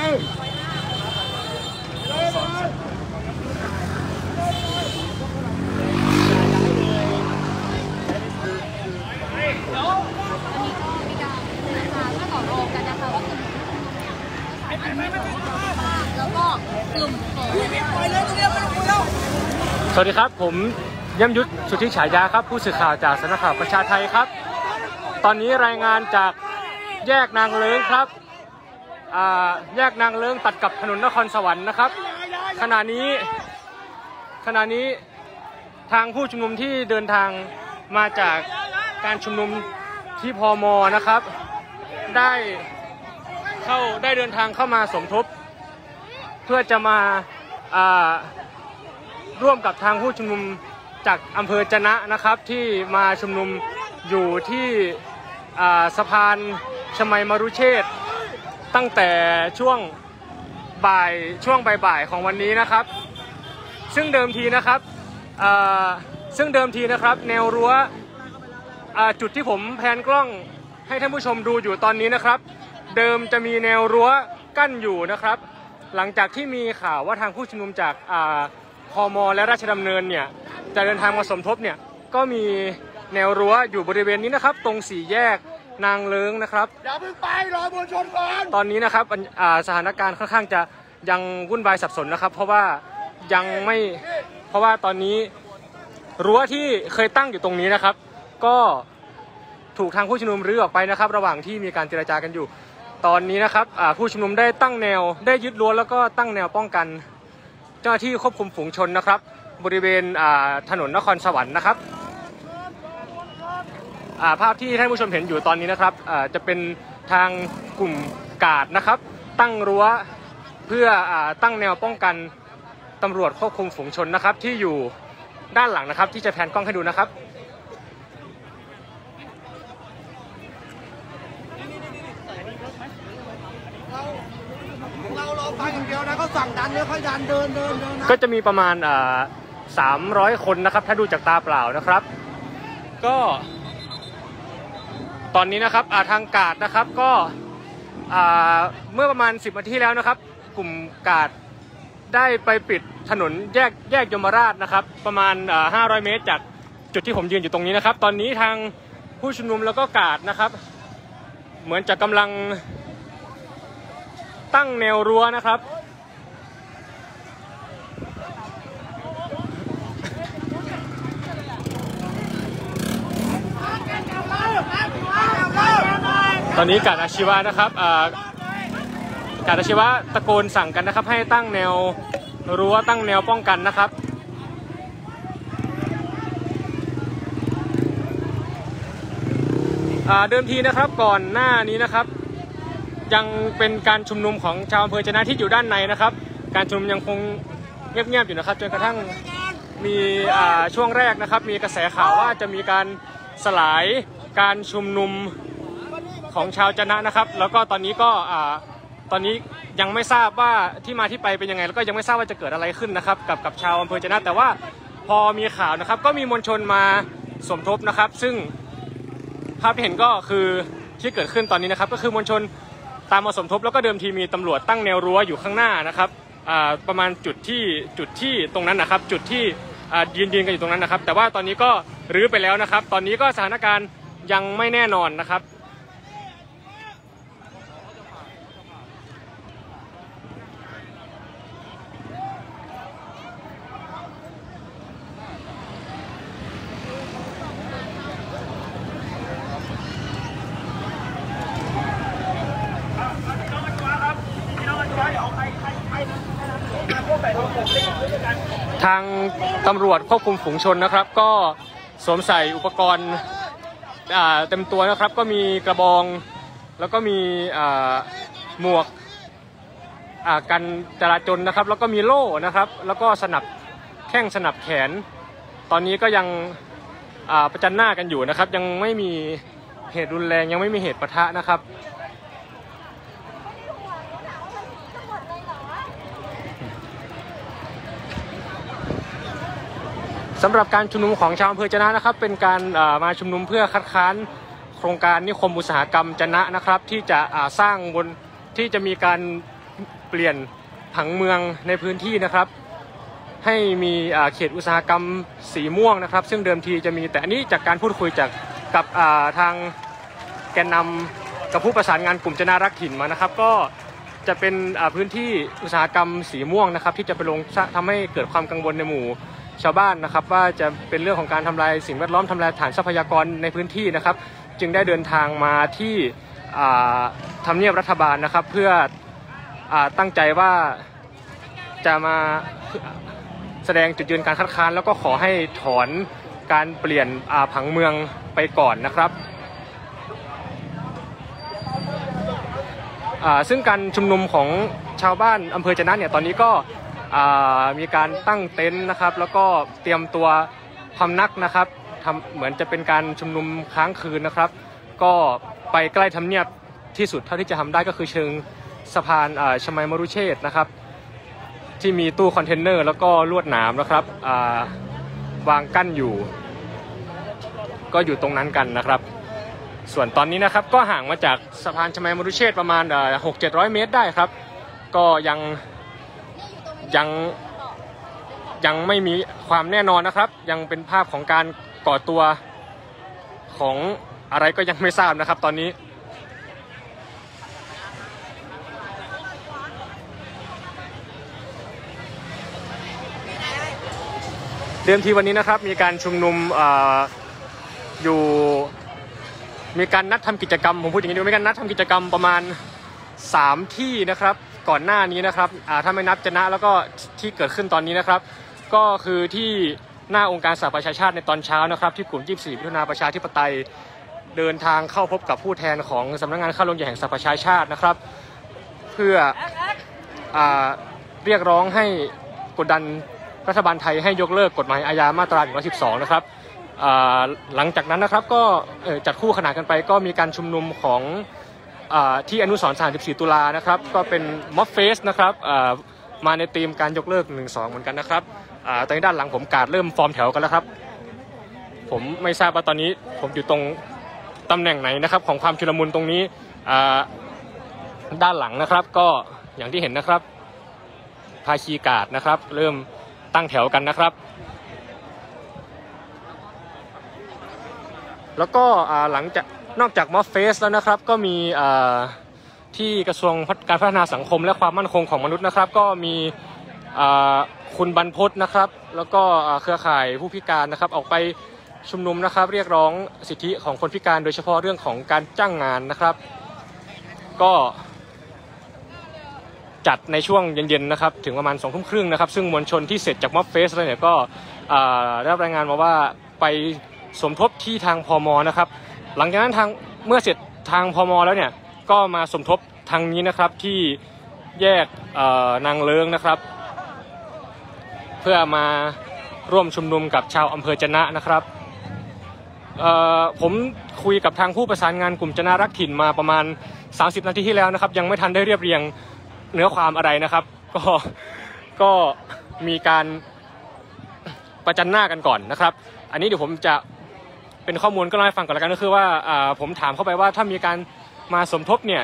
สวัสดีครับผมย่ำยุทธสุทธิฉายาครับผู้สื่อข่าวจากสำนักข่าวประชาไทยครับตอนนี้รายงานจากแยกนางเลิ้งครับแยกนางเลิ้งตัดกับถนนนครสวรรค์นะครับขณะนี้ทางผู้ชุมนุมที่เดินทางมาจากการชุมนุมที่พม.นะครับได้เดินทางเข้ามาสมทบเพื่อจะมาร่วมกับทางผู้ชุมนุมจากอำเภอจะนะนะครับที่มาชุมนุมอยู่ที่สะพานชมัยมรุเชษฐ์ตั้งแต่ช่วงบ่ายของวันนี้นะครับซึ่งเดิมทีนะครับแนวรั้วจุดที่ผมแพนกล้องให้ท่านผู้ชมดูอยู่ตอนนี้นะครับเดิมจะมีแนวรั้วกั้นอยู่นะครับหลังจากที่มีข่าวว่าทางผู้ชุมนุมจากพม.และราชดำเนินเนี่ยจะเดินทางมาสมทบเนี่ยก็มีแนวรั้วอยู่บริเวณนี้นะครับตรงสี่แยกนางเลิ้งนะครับอย่าเพิ่งไปรอมวลชนก่อนตอนนี้นะครับสถานการณ์ค่อนข้างจะยังวุ่นวายสับสนนะครับเพราะว่าตอนนี้รั้วที่เคยตั้งอยู่ตรงนี้นะครับก็ถูกทางผู้ชุมนุมรื้อออกไปนะครับระหว่างที่มีการเจรจากันอยู่ตอนนี้นะครับผู้ชุมนุมได้ยึดรั้วแล้วก็ตั้งแนวป้องกันเจ้าหน้าที่ควบคุมฝูงชนนะครับบริเวณถนนนครสวรรค์นะครับภาพที่ท่านผู้ชมเห็นอยู่ตอนนี้นะครับจะเป็นทางกลุ่มกาดนะครับตั้งรั้วเพื่อตั้งแนวป้องกันตำรวจควบคุมฝูงชนนะครับที่อยู่ด้านหลังนะครับที่จะแพนกล้องให้ดูนะครับเรารอไปอย่างเดียวนะเขาสั่งดันเยอะค่อยดันเดินก็จะมีประมาณ300คนนะครับถ้าดูจากตาเปล่านะครับก็ตอนนี้นะครับทางกาดนะครับก็เมื่อประมาณ10นาทีแล้วนะครับกลุ่มกาดได้ไปปิดถนนแยกยมราชนะครับประมาณ500เมตรจากจุดที่ผมยืนอยู่ตรงนี้นะครับตอนนี้ทางผู้ชุมนุมแล้วก็กาดนะครับเหมือนจะกำลังตั้งแนวรั้วนะครับตอนนี้กาดอาชีวะนะครับกาดอาชีวะตะโกนสั่งกันนะครับให้ตั้งแนวรั้วตั้งแนวป้องกันนะครับเดิมทีนะครับก่อนหน้านี้นะครับยังเป็นการชุมนุมของชาวอำเภอจะนะที่อยู่ด้านในนะครับการชุมนุมยังคงเงียบๆอยู่นะครับจนกระทั่งมีช่วงแรกนะครับมีกระแสข่าวว่าจะมีการสลายการชุมนุมของชาวจะนะนะครับแล้วก็ตอนนี้ยังไม่ทราบว่าที่มาที่ไปเป็นยังไงแล้วก็ยังไม่ทราบว่าจะเกิดอะไรขึ้นนะครับกับชาวอำเภอจะนะแต่ว่าพอมีข่าวนะครับก็มีมวลชนมาสมทบนะครับซึ่งภาพที่เห็นก็คือที่เกิดขึ้นตอนนี้นะครับก็คือมวลชนตามมาสมทบแล้วก็เดิมทีมีตำรวจตั้งแนวรั้วอยู่ข้างหน้านะครับประมาณจุดที่ตรงนั้นนะครับจุดที่ยืนกันอยู่ตรงนั้นนะครับแต่ว่าตอนนี้ก็รื้อไปแล้วนะครับตอนนี้ก็สถานการณ์ยังไม่แน่นอนนะครับทางตำรวจควบคุมฝูงชนนะครับก็สวมใส่อุปกรณ์เต็มตัวนะครับก็มีกระบองแล้วก็มีหมวกกันจราจรนะครับแล้วก็มีโล่นะครับแล้วก็สนับแข้งสนับแขนตอนนี้ก็ยังประจันหน้ากันอยู่นะครับยังไม่มีเหตุรุนแรงยังไม่มีเหตุปะทะนะครับสำหรับการชุมนุมของชาวอำเภอจะนะนะครับเป็นการมาชุมนุมเพื่อคัดค้านโครงการนิคมอุตสาหกรรมจะนะนะครับที่จะมีการ เปลี่ยนผังเมืองในพื้นที่นะครับให้มีเขตอุตสาหกรรมสีม่วงนะครับซึ่งเดิมทีจะมีแต่อันนี้จากการพูดคุยจากกับทางแกนนำกับผู้ประสานงานกลุ่มจนารักถิ่นมานะครับก็จะเป็นพื้นที่อุตสาหกรรมสีม่วงนะครับที่จะไปลงทำให้เกิดความกังวลในหมู่ชาวบ้านนะครับว่าจะเป็นเรื่องของการทำลายสิ่งแวดล้อมทำลายฐานทรัพยากรในพื้นที่นะครับจึงได้เดินทางมาที่ทำเนียบรัฐบาลนะครับเพื่อตั้งใจว่าจะมาแสดงจุดยืนการคัดค้านแล้วก็ขอให้ถอนการเปลี่ยนผังเมืองไปก่อนนะครับซึ่งการชุมนุมของชาวบ้านอำเภอจะนะเนี่ยตอนนี้ก็มีการตั้งเต็นท์นะครับแล้วก็เตรียมตัวพำนักนะครับเหมือนจะเป็นการชุมนุมค้างคืนนะครับก็ไปใกล้ทำเนียบที่สุดเท่าที่จะทำได้ก็คือเชิงสะพานชมัยมรุเชษนะครับที่มีตู้คอนเทนเนอร์แล้วก็ลวดหนามนะครับวางกั้นอยู่ก็อยู่ตรงนั้นกันนะครับส่วนตอนนี้นะครับก็ห่างมาจากสะพานชมัยมรุเชษประมาณ 600-700 เมตรได้ครับก็ยังไม่มีความแน่นอนนะครับยังเป็นภาพของการก่อตัวของอะไรก็ยังไม่ทราบนะครับตอนนี้เดิมทีวันนี้นะครับมีการชุมนุมมีการนัดทำกิจกรรมผมพูดอย่างนี้มีการนัดทำกิจกรรมประมาณ3ที่นะครับก่อนหน้านี้นะครับถ้าไม่นับจะนะแล้วก็ที่เกิดขึ้นตอนนี้นะครับก็คือที่หน้าองค์การสหประชาชาติในตอนเช้านะครับที่กลุ่ม24มิถุนายนประชาธิปไตยเดินทางเข้าพบกับผู้แทนของสำนักงานข้าราชการแห่งสหประชาชาตินะครับเพื่อเรียกร้องให้กดดันรัฐบาลไทยให้ยกเลิกกฎหมายอาญามาตรา112นะครับหลังจากนั้นนะครับก็จัดคู่ขนานกันไปก็มีการชุมนุมของที่อนุสรณ์34ตุลานะครับก็เป็นม็อบเฟสนะครับมาในธีมการยกเลิก112เหมือนกันนะครับตอนนี้ด้านหลังผมการเริ่มฟอร์มแถวกันแล้วครับผมไม่ทราบว่าตอนนี้ผมอยู่ตรงตำแหน่งไหนนะครับของความชุลมุนตรงนี้ด้านหลังนะครับก็อย่างที่เห็นนะครับภาคีการ์ดนะครับเริ่มตั้งแถวกันนะครับแล้วก็หลังจากนอกจากม็อบเฟสแล้วนะครับก็มีที่กระทรวงการพัฒนาสังคมและความมั่นคงของมนุษย์นะครับก็มีคุณบรรพตนะครับแล้วก็เครือข่ายผู้พิการนะครับออกไปชุมนุมนะครับเรียกร้องสิทธิของคนพิการโดยเฉพาะเรื่องของการจ้างงานนะครับก็จัดในช่วงเย็นๆนะครับถึงประมาณ20 ทุ่มครึ่งนะครับซึ่งมวลชนที่เสร็จจากม็อบเฟสแล้วเนี่ยก็ได้รายงานมาว่าไปสมทบที่ทางพม.นะครับหลังจากนั้นทางเมื่อเสร็จทางพม.แล้วเนี่ยก็มาสมทบทางนี้นะครับที่แยกนางเลิ้งนะครับเพื่อมาร่วมชุมนุมกับชาวอำเภอจะนะนะครับผมคุยกับทางผู้ประสานงานกลุ่มจะนะรักถิ่นมาประมาณ30นาทีที่แล้วนะครับยังไม่ทันได้เรียบเรียงเนื้อความอะไรนะครับก็มีการประจันหน้ากันก่อนนะครับอันนี้เดี๋ยวผมจะเป็นข้อมูลก็เล่าให้ฟังก่อนแล้วกันก็คือว่าผมถามเข้าไปว่าถ้ามีการมาสมทบเนี่ย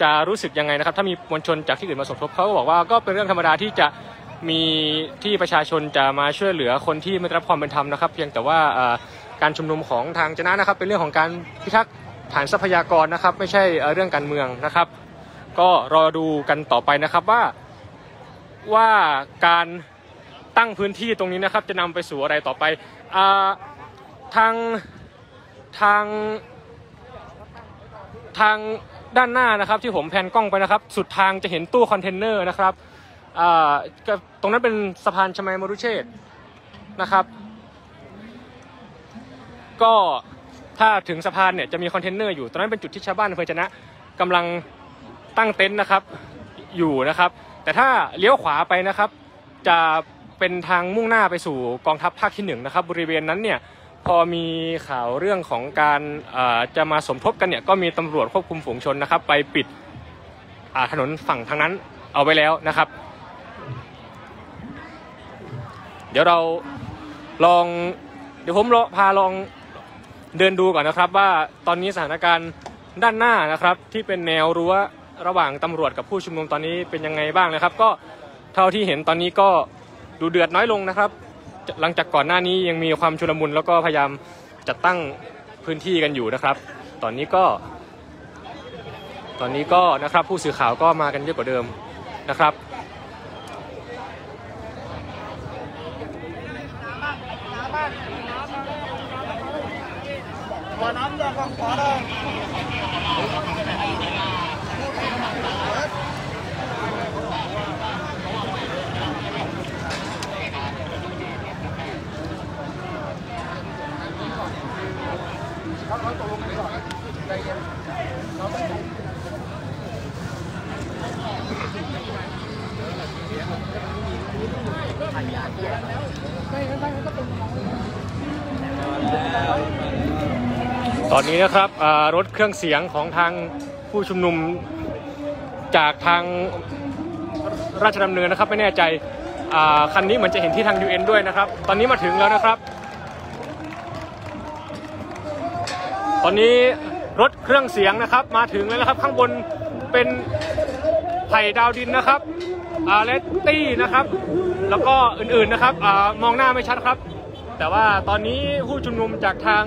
จะรู้สึกยังไงนะครับถ้ามีมวลชนจากที่อื่นมาสมทบเขาก็บอกว่าก็เป็นเรื่องธรรมดาที่จะมีที่ประชาชนจะมาช่วยเหลือคนที่ไม่ได้รับความเป็นธรรมนะครับเพียงแต่ว่าการชุมนุมของทางจะนะนะครับเป็นเรื่องของการพิทักษ์ฐานทรัพยากรนะครับไม่ใช่เรื่องการเมืองนะครับก็รอดูกันต่อไปนะครับว่าการตั้งพื้นที่ตรงนี้นะครับจะนำไปสู่อะไรต่อไปทางด้านหน้านะครับที่ผมแพนกล้องไปนะครับสุดทางจะเห็นตู้คอนเทนเนอร์นะครับตรงนั้นเป็นสะพานชมัยมรุเชษนะครับก็ถ้าถึงสะพานเนี่ยจะมีคอนเทนเนอร์อยู่ตรงนั้นเป็นจุดที่ชาวบ้านอำเภอจะนะกำลังตั้งเต็นท์นะครับอยู่นะครับแต่ถ้าเลี้ยวขวาไปนะครับจะเป็นทางมุ่งหน้าไปสู่กองทัพภาคที่1นะครับบริเวณนั้นเนี่ยพอมีข่าวเรื่องของการจะมาสมทบกันเนี่ยก็มีตำรวจควบคุมฝูงชนนะครับไปปิดถนนฝั่งทางนั้นเอาไว้แล้วนะครับเดี๋ยวเราลองเดี๋ยวผมพาลองเดินดูก่อนนะครับว่าตอนนี้สถานการณ์ด้านหน้านะครับที่เป็นแนวรั้ว ระหว่างตำรวจกับผู้ชุมนุมตอนนี้เป็นยังไงบ้างนะครับก็เท่าที่เห็นตอนนี้ก็ดูเดือดน้อยลงนะครับหลังจากก่อนหน้านี้ยังมีความชุลมุนแล้วก็พยายามจัดตั้งพื้นที่กันอยู่นะครับตอนนี้ก็นะครับผู้สื่อข่าวก็มากันเยอะกว่าเดิมนะครับตอนนี้นะครับรถเครื่องเสียงของทางผู้ชุมนุมจากทางราชดำเนินนะครับไม่แน่ใจคันนี้เหมือนจะเห็นที่ทาง UN ด้วยนะครับตอนนี้มาถึงแล้วนะครับตอนนี้รถเครื่องเสียงนะครับมาถึงแล้วนะครับข้างบนเป็นไผ่ดาวดินนะครับเลตตี้นะครับแล้วก็อื่นๆนะครับมองหน้าไม่ชัดครับแต่ว่าตอนนี้ผู้ชุมนุมจากทาง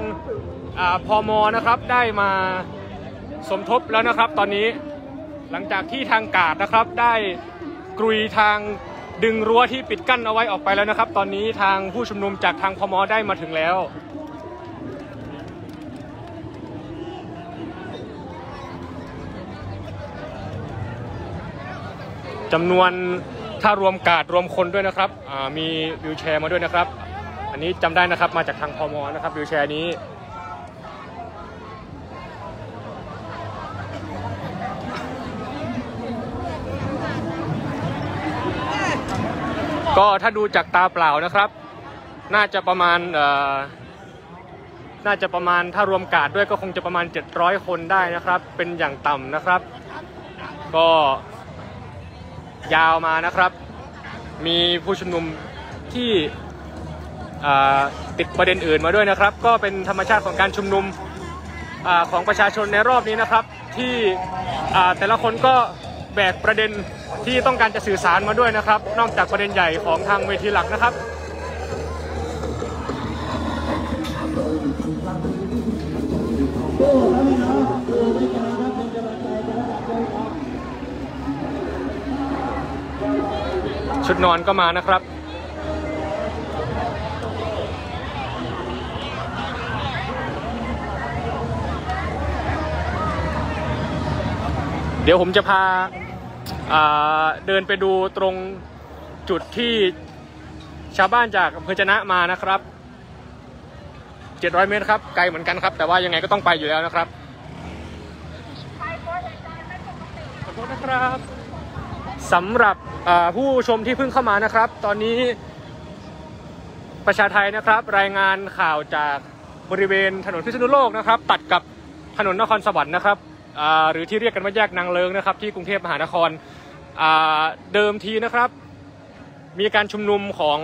พม.นะครับได้มาสมทบแล้วนะครับตอนนี้หลังจากที่ทางกาดนะครับได้กรุยทางดึงรั้วที่ปิดกั้นเอาไว้ออกไปแล้วนะครับตอนนี้ทางผู้ชุมนุมจากทางพม.ได้มาถึงแล้วจำนวนถ้ารวมกาดรวมคนด้วยนะครับมีวิวแชร์มาด้วยนะครับอันนี้จำได้นะครับมาจากทางพม.นะครับวิวแชร์นี้ก็ถ้าดูจากตาเปล่านะครับน่าจะประมาณถ้ารวมกาดด้วยก็คงจะประมาณ700คนได้นะครับเป็นอย่างต่ำนะครับก็ยาวมานะครับมีผู้ชุมนุมที่ติดประเด็นอื่นมาด้วยนะครับก็เป็นธรรมชาติของการชุมนุมของประชาชนในรอบนี้นะครับที่แต่ละคนก็แบกประเด็นที่ต้องการจะสื่อสารมาด้วยนะครับนอกจากประเด็นใหญ่ของทางเวทีหลักนะครับชุดนอนก็มานะครับเดี๋ยวผมจะพาเดินไปดูตรงจุดที่ชาวบ้านจากอำเภอจะนะมานะครับ700 เมตรครับไกลเหมือนกันครับแต่ว่ายังไงก็ต้องไปอยู่แล้วนะครับขอบคุณนะครับสำหรับผู้ชมที่เพิ่งเข้ามานะครับตอนนี้ประชาไทยนะครับรายงานข่าวจากบริเวณถนนพิษณุโลกนะครับตัดกับถนนนครสวรรค์นะครับหรือที่เรียกกันว่าแยกนางเลิงนะครับที่กรุงเทพมหานครเดิมทีนะครับมีการชุมนุมของ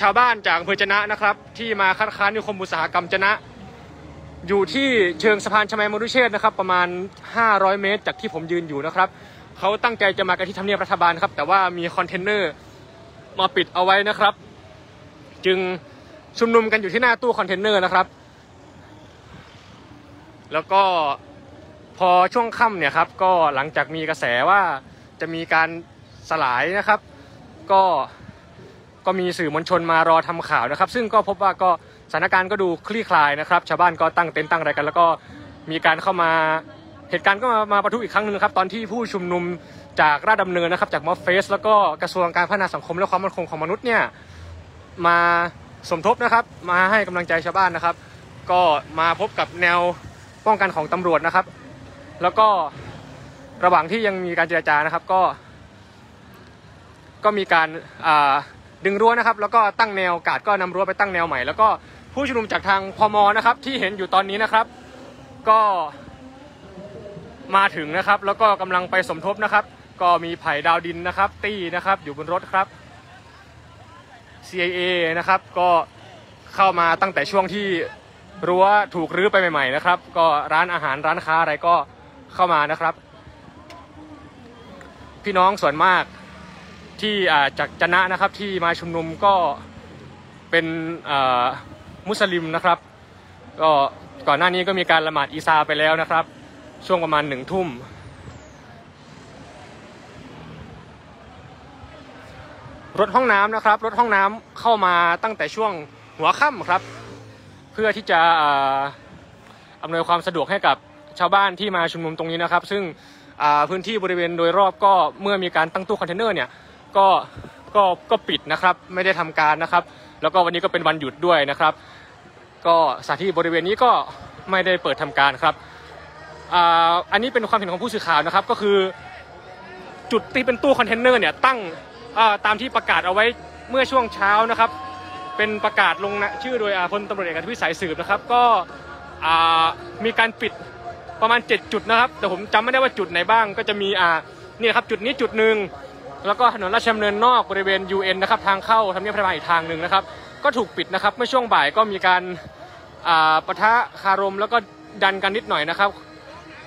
ชาวบ้านจากอำเภอจะนะนะครับที่มาคัดค้านนิคมอุตสาหกรรมจะนะอยู่ที่เชิงสะพานชมัยมรุเชษนะครับประมาณ500เมตรจากที่ผมยืนอยู่นะครับเขาตั้งใจจะมากันที่ทำเนียบรัฐบาลครับแต่ว่ามีคอนเทนเนอร์มาปิดเอาไว้นะครับจึงชุมนุมกันอยู่ที่หน้าตู้คอนเทนเนอร์นะครับแล้วก็พอช่วงค่ำเนี่ยครับก็หลังจากมีกระแสว่าจะมีการสลายนะครับก็มีสื่อมวลชนมารอทำข่าวนะครับซึ่งก็พบว่าก็สถานการณ์ก็ดูคลี่คลายนะครับชาวบ้านก็ตั้งเต็นท์ตั้งอะไรกันแล้วก็มีการเข้ามาเหตุการณ์ก็มาประทุอีกครั้งหนึ่งครับตอนที่ผู้ชุมนุมจากราชดำเนินนะครับจากม็อบเฟสแล้วก็กระทรวงการพัฒนาสังคมและความมั่นคงของมนุษย์เนี่ยมาสมทบนะครับมาให้กำลังใจชาวบ้านนะครับก็มาพบกับแนวป้องกันของตำรวจนะครับแล้วก็ระหว่างที่ยังมีการเจรจานะครับก็มีการดึงรั้วนะครับแล้วก็ตั้งแนวกาดก็นำรั้วไปตั้งแนวใหม่แล้วก็ผู้ชุมนุมจากทางพม.นะครับที่เห็นอยู่ตอนนี้นะครับก็มาถึงนะครับแล้วก็กำลังไปสมทบนะครับก็มีไผ่ดาวดินนะครับตี้นะครับอยู่บนรถครับ CIA นะครับก็เข้ามาตั้งแต่ช่วงที่รั้วถูกรื้อไปใหม่ๆนะครับก็ร้านอาหารร้านค้าอะไรก็เข้ามานะครับ พี่น้องส่วนมากที่จากจะนะนะครับที่มาชุมนุมก็เป็นมุสลิมนะครับก็ก่อนหน้านี้ก็มีการละหมาดอีซาไปแล้วนะครับช่วงประมาณ1 ทุ่มรถห้องน้ำนะครับรถห้องน้ำเข้ามาตั้งแต่ช่วงหัวค่ำครับเพื่อที่จะอำนวยความสะดวกให้กับชาวบ้านที่มาชุมนุมตรงนี้นะครับซึ่งพื้นที่บริเวณโดยรอบก็เมื่อมีการตั้งตู้คอนเทนเนอร์เนี่ยก็ปิดนะครับไม่ได้ทำการนะครับแล้วก็วันนี้ก็เป็นวันหยุดด้วยนะครับก็สถานที่บริเวณนี้ก็ไม่ได้เปิดทำการครับอันนี้เป็นความเห็นของผู้สื่อข่าวนะครับก็คือจุดที่เป็นตู้คอนเทนเนอร์เนี่ยตั้งตามที่ประกาศเอาไว้เมื่อช่วงเช้านะครับเป็นประกาศลงชื่อโดยพลตำรวจเอกทวีสายสืบนะครับก็มีการปิดประมาณ7จุดนะครับแต่ผมจำไม่ได้ว่าจุดไหนบ้างก็จะมีนี่ครับจุดนี้จุดหนึ่งแล้วก็ถนนราชดำเนินนอกบริเวณ UN นะครับทางเข้าทำเนียบรัฐบาลอีกทางหนึ่งนะครับก็ถูกปิดนะครับเมื่อช่วงบ่ายก็มีการปะทะคารมแล้วก็ดันกันนิดหน่อยนะครับ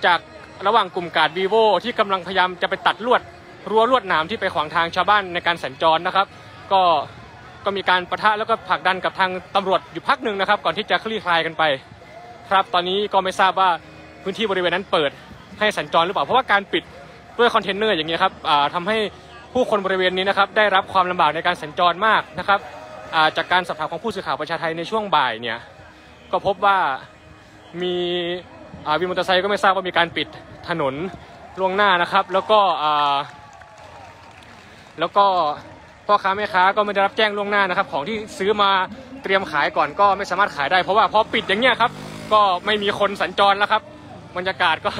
จากระหว่างกลุ่มกาดวีโวที่กำลังพยายามจะไปตัดลวดรั้วลวดหนามที่ไปขวางทางชาวบ้านในการสัญจรนะครับก็มีการปะทะแล้วก็ผลักดันกับทางตำรวจอยู่พักหนึ่งนะครับก่อนที่จะคลี่คลายกันไปครับตอนนี้ก็ไม่ทราบว่าพื้นที่บริเวณนั้นเปิดให้สัญจรหรือเปล่าเพราะว่าการปิดด้วยคอนเทนเนอร์อย่างเงี้ยครับทำให้ผู้คนบริเวณนี้นะครับได้รับความลำบากในการสัญจรมากนะครับจากการสอบถามของผู้สื่อข่าวประชาไทยในช่วงบ่ายเนี่ยก็พบว่ามีวินมอเตอร์ไซค์ก็ไม่ทราบว่ามีการปิดถนนล่วงหน้านะครับแล้วก็พ่อค้าแม่ค้าก็ไม่ได้รับแจ้งล่วงหน้านะครับของที่ซื้อมาเตรียมขายก่อนก็ไม่สามารถขายได้เพราะว่าพอปิดอย่างเงี้ยครับก็ไม่มีคนสัญจรแล้วครับบรรยากาศก็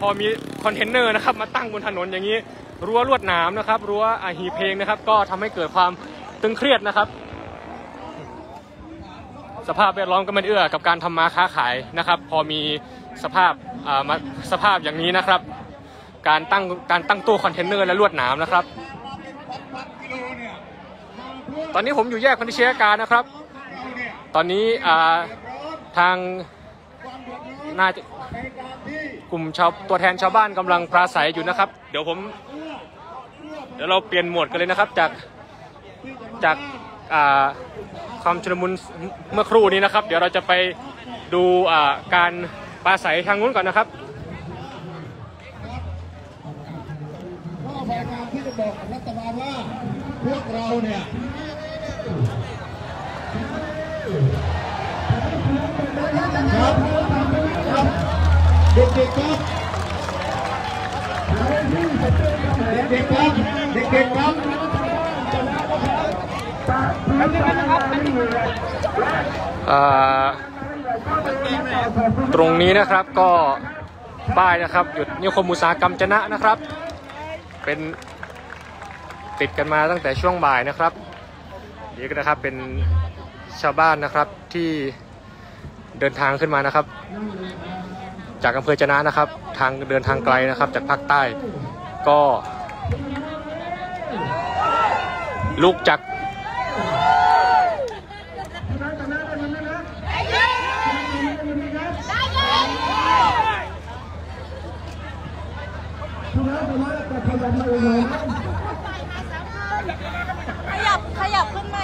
พอมีคอนเทนเนอร์นะครับมาตั้งบนถนนอย่างนี้รั้วลวดหนามนะครับรั้วหีบเพลงนะครับก็ทำให้เกิดความตึงเครียดนะครับสภาพแวดล้อมก็ไม่เอื้อกับการทำมาค้าขายนะครับพอมีสภาพอย่างนี้นะครับการตั้งตู้คอนเทนเนอร์และลวดหนามนะครับตอนนี้ผมอยู่แยกพันธิเชยการนะครับตอนนี้ทางน่าจะกลุ่มชาวตัวแทนชาวบ้านกำลังปราศัยอยู่นะครับเดี๋ยวเราเปลี่ยนโหมดกันเลยนะครับจากความชุลมุนเมื่อครู่นี้นะครับเดี๋ยวเราจะไปดูการปราศัยทางนู้นก่อนนะครับข้อรายการที่จะบอกกับรัฐบาลว่าพวกเราเนี่ยเด็กๆครับตรงนี้นะครับก็ป้ายนะครับหยุดนิคมอุตสาหกรรมจะนะนะครับเป็นติดกันมาตั้งแต่ช่วงบ่ายนะครับนี่ก็นะครับเป็นชาวบ้านนะครับที่เดินทางขึ้นมานะครับจากอำเภอจะนะนะครับทางเดินทางไกลนะครับจากภาคใต้ก็ลุกจากขยับขึ้นไป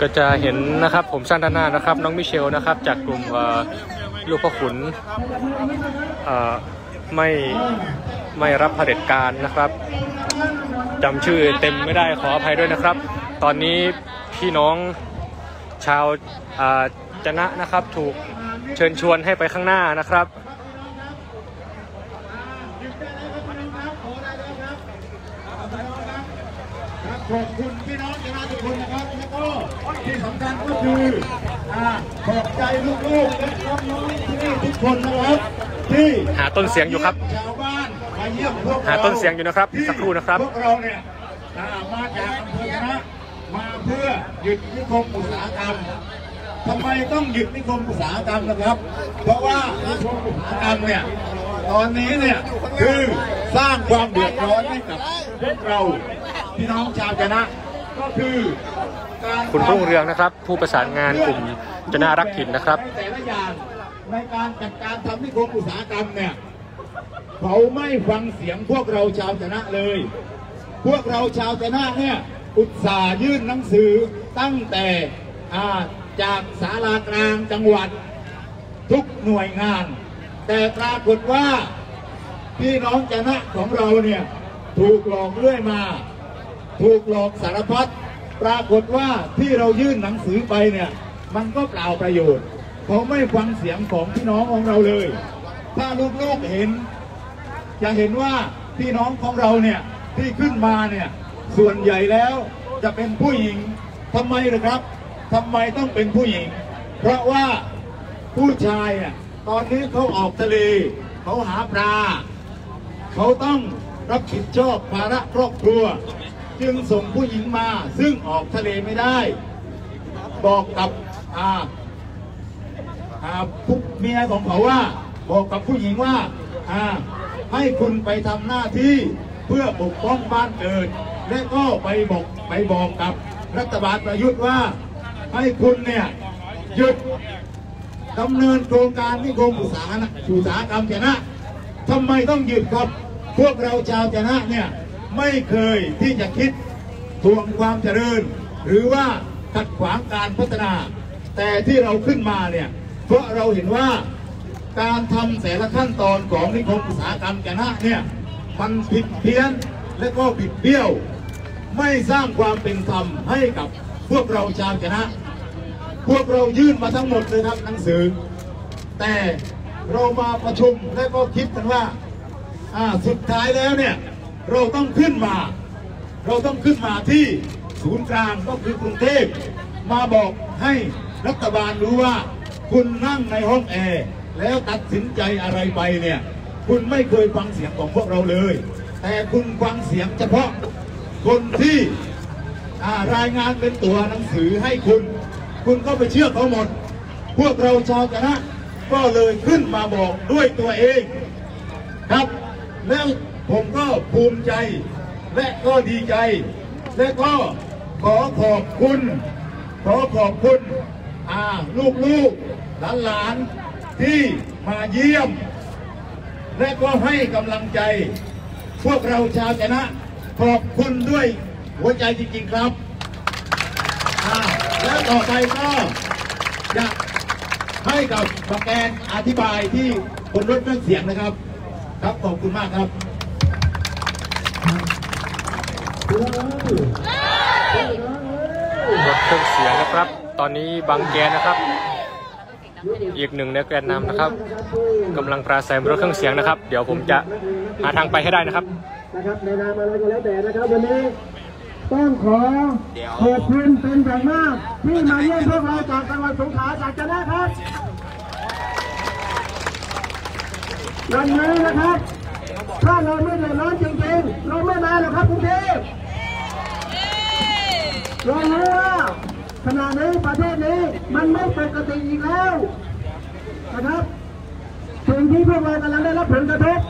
ก็จะเห็นนะครับผมสั้นด้านหน้านะครับน้องมิเชลนะครับจากกลุ่มลูกพ่อขุนไม่รับเผด็จการนะครับจำชื่อเต็มไม่ได้ขออภัยด้วยนะครับตอนนี้พี่น้องชาวจะนะนะครับถูกเชิญชวนให้ไปข้างหน้านะครับขอบคุณพี่น้องชาวทุกคนนะครับแล้วก็ที่สำคัญก็คือขอบใจลูกๆและน้องๆที่นี่ทุกคนนะครับที่หาต้นเสียงอยู่ครับชาวบ้านมาเยี่ยมพวกเราหาต้นเสียงอยู่นะครับสักครู่นะครับพวกเราเนี่ยมาจากอำเภอจะนะมาเพื่อหยุดนิคมอุตสาหกรรมทำไมต้องหยุดนิคมอุตสาหกรรมนะครับเพราะว่านิคมอุตสาหกรรมเนี่ยตอนนี้เนี่ยคือสร้างความเดือดร้อนให้กับพวกเราพี่น้องชาวจะนะก็คือคุณรุ่งเรืองนะครับผู้ประสานงานกลุ่มจะนะรักถิ่นนะครับแต่ละอย่างในการจัดการทำนิคมอุตสาหกรรมเนี่ย เขาไม่ฟังเสียงพวกเราชาวชนะเลยพวกเราชาวชนะเนี่ยอุตส่าห์ยื่นหนังสือตั้งแต่จากศาลากลางจังหวัดทุกหน่วยงานแต่ปรากฏว่าพี่น้องชนะของเราเนี่ยถูกหลอกเรื่อยมาถูกหลอกสารพัดปรากฏว่าที่เรายื่นหนังสือไปเนี่ยมันก็เปล่าประโยชน์เขาไม่ฟังเสียงของพี่น้องของเราเลยถ้าลูกๆเห็นจะเห็นว่าพี่น้องของเราเนี่ยที่ขึ้นมาเนี่ยส่วนใหญ่แล้วจะเป็นผู้หญิงทำไมนะครับทำไมต้องเป็นผู้หญิงเพราะว่าผู้ชายเนี่ยตอนนี้เขาออกทะเลเขาหาปลาเขาต้องรับผิดชอบภาระครอบครัวจึงส่งผู้หญิงมาซึ่งออกทะเลไม่ได้บอกกับเมียของเขาว่าบอกกับผู้หญิงว่าให้คุณไปทำหน้าที่เพื่อปกป้องบ้านเกิดและก็ไปบอกกับรัฐบาลประยุทธ์ว่าให้คุณเนี่ยหยุดดำเนินโครงการนิคมอุตสาหกรรมชนะทำไมต้องหยุดครับพวกเราชาวชนะเนี่ยไม่เคยที่จะคิดทวงความเจริญหรือว่าขัดขวางการพัฒนาแต่ที่เราขึ้นมาเนี่ยเพราะเราเห็นว่าการทำแต่ละขั้นตอนของนิคมอุตสาหกรรมชนะเนี่ยมันผิดเพี้ยนและก็ผิดเบี้ยวไม่สร้างความเป็นธรรมให้กับพวกเราชาวชนะพวกเรายื่นมาทั้งหมดเลยครับหนังสือแต่เรามาประชุมและก็คิดกันว่าสุดท้ายแล้วเนี่ยเราต้องขึ้นมาที่ศูนย์กลางก็คือกรุงเทพมาบอกให้รัฐบาลรู้ว่าคุณนั่งในห้องแอร์แล้วตัดสินใจอะไรไปเนี่ยคุณไม่เคยฟังเสียงของพวกเราเลยแต่คุณฟังเสียงเฉพาะคนที่รายงานเป็นตัวหนังสือให้คุณก็ไปเชื่อเขาหมดพวกเราชาวคณะก็เลยขึ้นมาบอกด้วยตัวเองครับแล้วผมก็ภูมิใจและก็ดีใจและก็ขอขอบคุณลูกๆหลานๆที่มาเยี่ยมและก็ให้กำลังใจพวกเราชาวชนะขอบคุณด้วยหัวใจจริงๆครับและต่อไปก็จะให้กับสแกนอธิบายที่บนรถเครื่องเสียงนะครับครับขอบคุณมากครับรถเครื่องเสียงนะครับตอนนี้บางแกนะครับอีกหนึ่งในแกนนำนะครับกำลังปราศัยรถเครื่องเสียงนะครับเดี๋ยวผมจะหาทางไปให้ได้นะครับในนามอะไรก็แล้วแต่นะครับวันนี้ต้องขอขอบคุณเป็นอย่างมากที่มาเยี่ยมพวกเราจากจังหวัดสงขลาจากชนะครับวันนี้นะครับถ้าเราไม่เดือดร้อนจริงๆเราไม่มาหรอกครับกรุงเทพเรารู้ว่าขณะนี้ประเทศนี้มันไม่ปกติอีกแล้วนะครับสิ่งที่พวกเรากำลังได้รับผลกระทบ